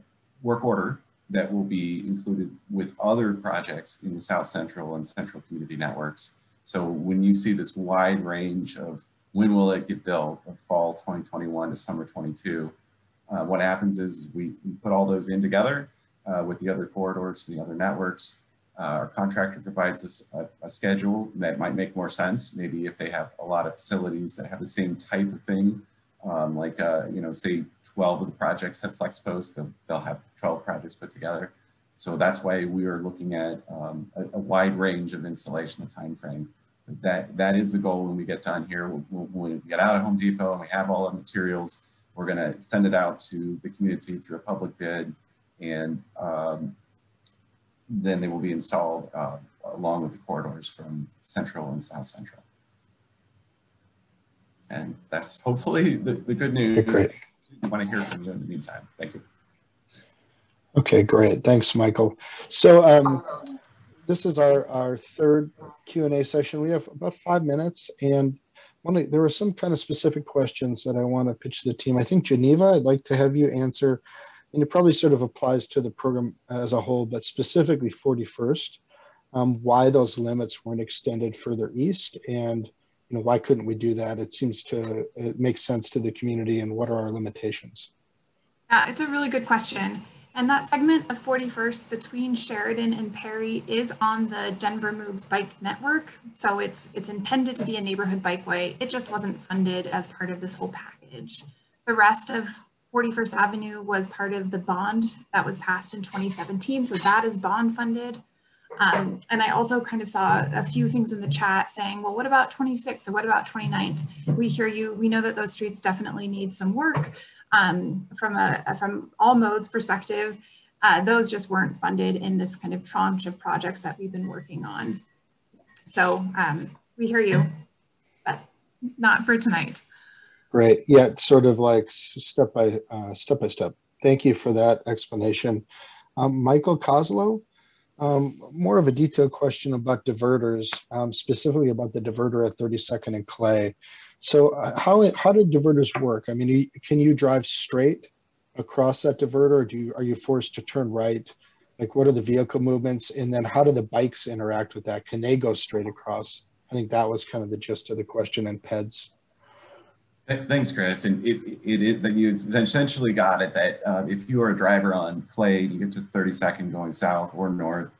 work order that will be included with other projects in the South Central and Central Community Networks. So when you see this wide range of when will it get built, of fall twenty twenty-one to summer twenty-two, uh, what happens is we, we put all those in together uh, with the other corridors and the other networks. Uh, our contractor provides us a, a schedule that might make more sense. Maybe if they have a lot of facilities that have the same type of thing, um, like, uh, you know, say twelve of the projects have flex posts, they'll, they'll have twelve projects put together. So that's why we are looking at um, a, a wide range of installation of time frame. That, that is the goal when we get done here. We'll, we'll, when we get out of Home Depot and we have all the materials, we're going to send it out to the community through a public bid, and um, then they will be installed uh, along with the corridors from Central and South Central. And that's hopefully the, the good news. Okay, great. I want to hear from you in the meantime. Thank you. Okay, great. Thanks, Michael. So um, this is our, our third Q and A session. We have about five minutes, and one, there were some kind of specific questions that I want to pitch to the team. I think, Geneva, I'd like to have you answer. And it probably sort of applies to the program as a whole, but specifically forty-first, um, why those limits weren't extended further east, and you know, why couldn't we do that? It seems to, it makes sense to the community, and what are our limitations? Yeah, it's a really good question. And that segment of forty-first between Sheridan and Perry is on the Denver Moves Bike Network. So it's, it's intended to be a neighborhood bikeway. It just wasn't funded as part of this whole package. The rest of forty-first Avenue was part of the bond that was passed in twenty seventeen, so that is bond funded. Um, and I also kind of saw a few things in the chat saying, well, what about twenty-sixth or what about twenty-ninth? We hear you, we know that those streets definitely need some work um, from, a, a, from all modes perspective. Uh, those just weren't funded in this kind of tranche of projects that we've been working on. So um, we hear you, but not for tonight. Great. Yeah, it's sort of like step by uh, step by step. Thank you for that explanation. Um, Michael Koslow, um, more of a detailed question about diverters, um, specifically about the diverter at thirty-second and Clay. So uh, how, how do diverters work? I mean, can you drive straight across that diverter, or do you, are you forced to turn right? Like, what are the vehicle movements? And then how do the bikes interact with that? Can they go straight across? I think that was kind of the gist of the question in P E D S. Thanks, Chris. And it, it, it, that you essentially got it that uh, if you are a driver on Clay, you get to thirty-second going south or north,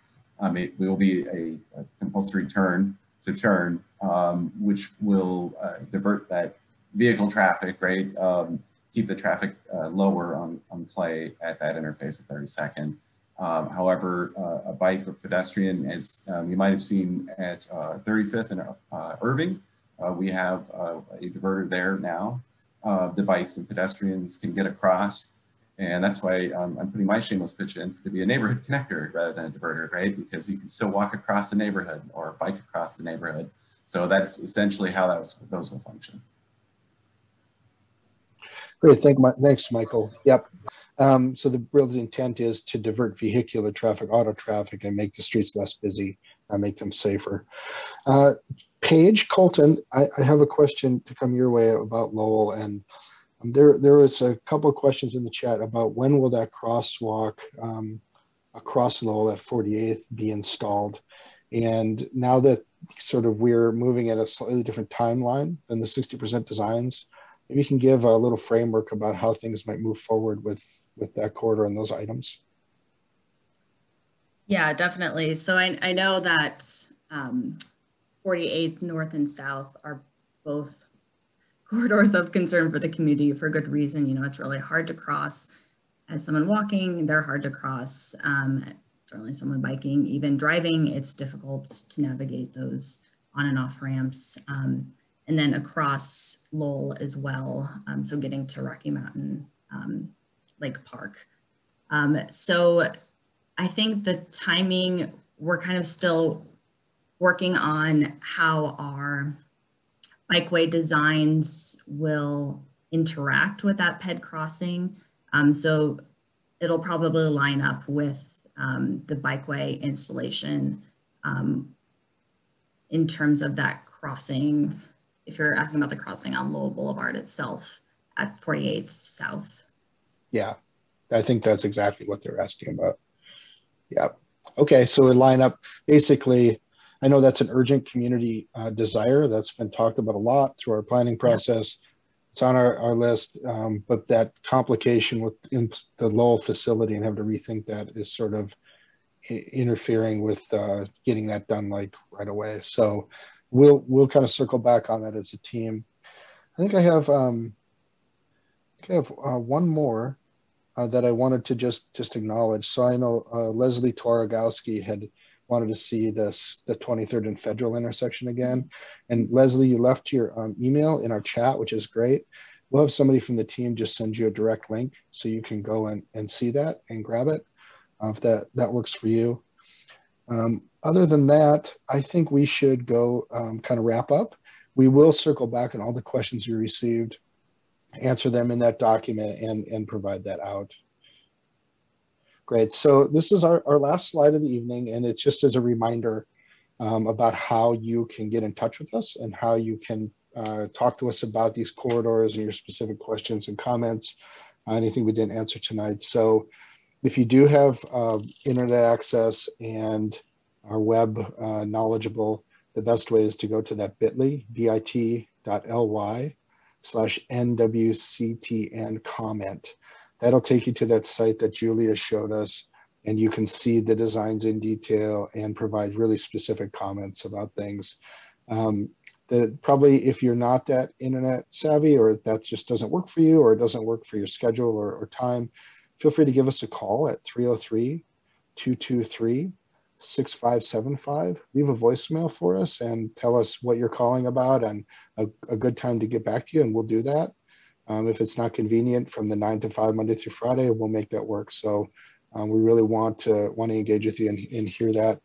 um, it will be a, a compulsory turn to turn, um, which will uh, divert that vehicle traffic, right? Um, keep the traffic uh, lower on, on Clay at that interface at thirty-second. Um, however, uh, a bike or pedestrian, as um, you might have seen at uh, thirty-fifth and uh, Irving, Uh, we have uh, a diverter there now. Uh, the bikes and pedestrians can get across, and that's why um, I'm putting my shameless pitch in to be a neighborhood connector rather than a diverter, right? Because you can still walk across the neighborhood or bike across the neighborhood. So that's essentially how that was, those will function. Great, thank, thanks, Michael. Yep. Um, so the real intent is to divert vehicular traffic, auto traffic, and make the streets less busy, and make them safer. Uh, Paige Colton, I, I have a question to come your way about Lowell, and um, there there was a couple of questions in the chat about when will that crosswalk um, across Lowell at forty-eighth be installed, and now that sort of we're moving at a slightly different timeline than the sixty percent designs, maybe you can give a little framework about how things might move forward with, with that corridor and those items. Yeah, definitely. So I, I know that um, forty-eighth North and South are both corridors of concern for the community for good reason. You know, it's really hard to cross as someone walking, they're hard to cross. Um, certainly someone biking, even driving, it's difficult to navigate those on and off ramps. Um, and then across Lowell as well. Um, so getting to Rocky Mountain um, Lake Park. Um, so I think the timing, we're kind of still working on how our bikeway designs will interact with that P E D crossing. Um, so it'll probably line up with um, the bikeway installation um, in terms of that crossing. If you're asking about the crossing on Lowell Boulevard itself at forty-eighth South. Yeah, I think that's exactly what they're asking about. Yeah. Okay, so we line up basically. I know that's an urgent community uh, desire that's been talked about a lot through our planning process. Yeah. It's on our, our list, um, but that complication with in the Lowell facility and having to rethink that is sort of interfering with uh, getting that done like right away. So we'll we'll kind of circle back on that as a team. I think I have um, I think I have uh, one more uh, that I wanted to just just acknowledge. So I know uh, Leslie Twarogowski had wanted to see this, the twenty-third and Federal intersection again. And Leslie, you left your um, email in our chat, which is great. We'll have somebody from the team just send you a direct link so you can go and, and see that and grab it uh, if that, that works for you. Um, other than that, I think we should go um, kind of wrap up. We will circle back on all the questions we received, answer them in that document and, and provide that out. Great, so this is our, our last slide of the evening, and it's just as a reminder um, about how you can get in touch with us and how you can uh, talk to us about these corridors and your specific questions and comments, uh, anything we didn't answer tonight. So if you do have uh, internet access and are web uh, knowledgeable, the best way is to go to that bit dot L Y, bit.ly slash NWCTN comment. That'll take you to that site that Julia showed us, and you can see the designs in detail and provide really specific comments about things. Um, that probably if you're not that internet savvy, or that just doesn't work for you, or it doesn't work for your schedule or, or time, feel free to give us a call at three oh three, two two three, six five seven five. Leave a voicemail for us and tell us what you're calling about and a, a good time to get back to you, and we'll do that. Um, if it's not convenient from the nine to five, Monday through Friday, we'll make that work. So um, we really want to want to engage with you and, and hear that.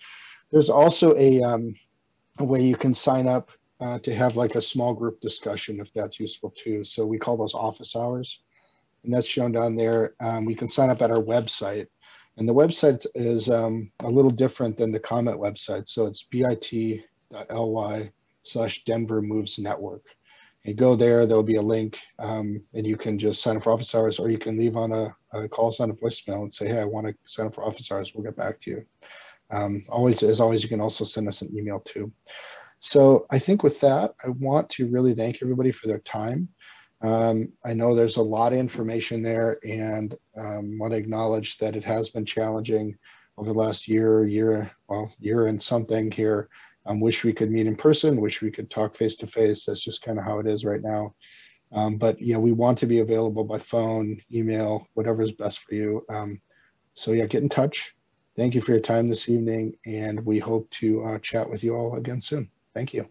There's also a, um, a way you can sign up uh, to have like a small group discussion if that's useful too. So we call those office hours, and that's shown down there. Um, we can sign up at our website, and the website is um, a little different than the comment website. So it's bit.ly slash Denver Moves Network. You go there, there'll be a link, um, and you can just sign up for office hours, or you can leave on a, a call, sign up voicemail and say, hey, I want to sign up for office hours. We'll get back to you. Um, always, as always, you can also send us an email too. So I think with that, I want to really thank everybody for their time. Um, I know there's a lot of information there, and um, want to acknowledge that it has been challenging over the last year, year, well, year and something here. Um, wish we could meet in person, wish we could talk face to face. That's just kind of how it is right now. Um, but yeah, we want to be available by phone, email, whatever is best for you. Um, so yeah, get in touch. Thank you for your time this evening, and we hope to uh, chat with you all again soon. Thank you.